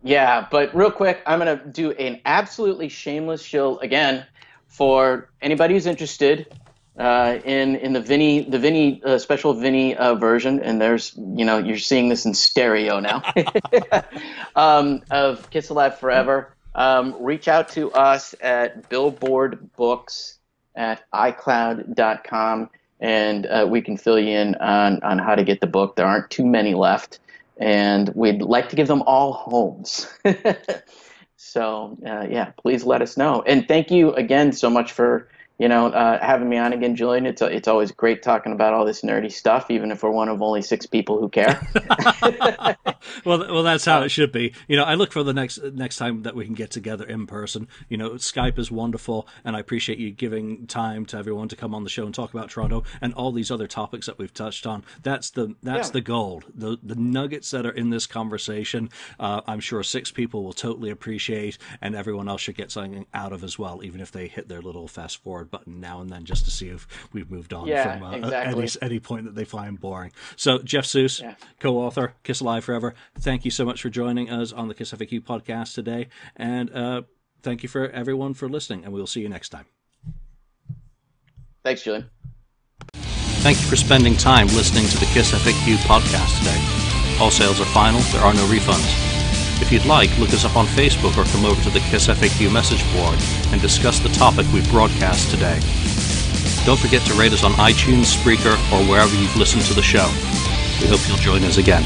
Yeah, but real quick, I'm gonna do an absolutely shameless shill again for anybody who's interested uh, in in the Vinnie the Vinnie uh, special Vinnie uh, version. And there's, you know, you're seeing this in stereo now um, of Kiss Alive Forever. Um, reach out to us at billboard books at i cloud dot com, and uh, we can fill you in on, on how to get the book. There aren't too many left, and we'd like to give them all homes. So, uh, yeah, please let us know. And thank you again so much for, you know, uh, having me on again, Julian. It's, it's always great talking about all this nerdy stuff, even if we're one of only six people who care. Well, well, that's how it should be. You know, I look for the next next time that we can get together in person. You know, Skype is wonderful, and I appreciate you giving time to everyone to come on the show and talk about Toronto and all these other topics that we've touched on. That's the that's yeah. the gold, the the nuggets that are in this conversation. Uh, I'm sure six people will totally appreciate, and everyone else should get something out of as well, even if they hit their little fast forward button now and then, just to see if we've moved on yeah, from uh, exactly. any, any point that they find boring. So Jeff Suhs, yeah. co-author Kiss Alive Forever, thank you so much for joining us on the Kiss F A Q podcast today, and uh, thank you for everyone for listening, and we'll see you next time. Thanks, Julian. Thank you for spending time listening to the Kiss F A Q podcast today. All sales are final. There are no refunds. If you'd like, look us up on Facebook or come over to the KISS F A Q message board and discuss the topic we broadcast today. Don't forget to rate us on iTunes, Spreaker, or wherever you've listened to the show. We hope you'll join us again.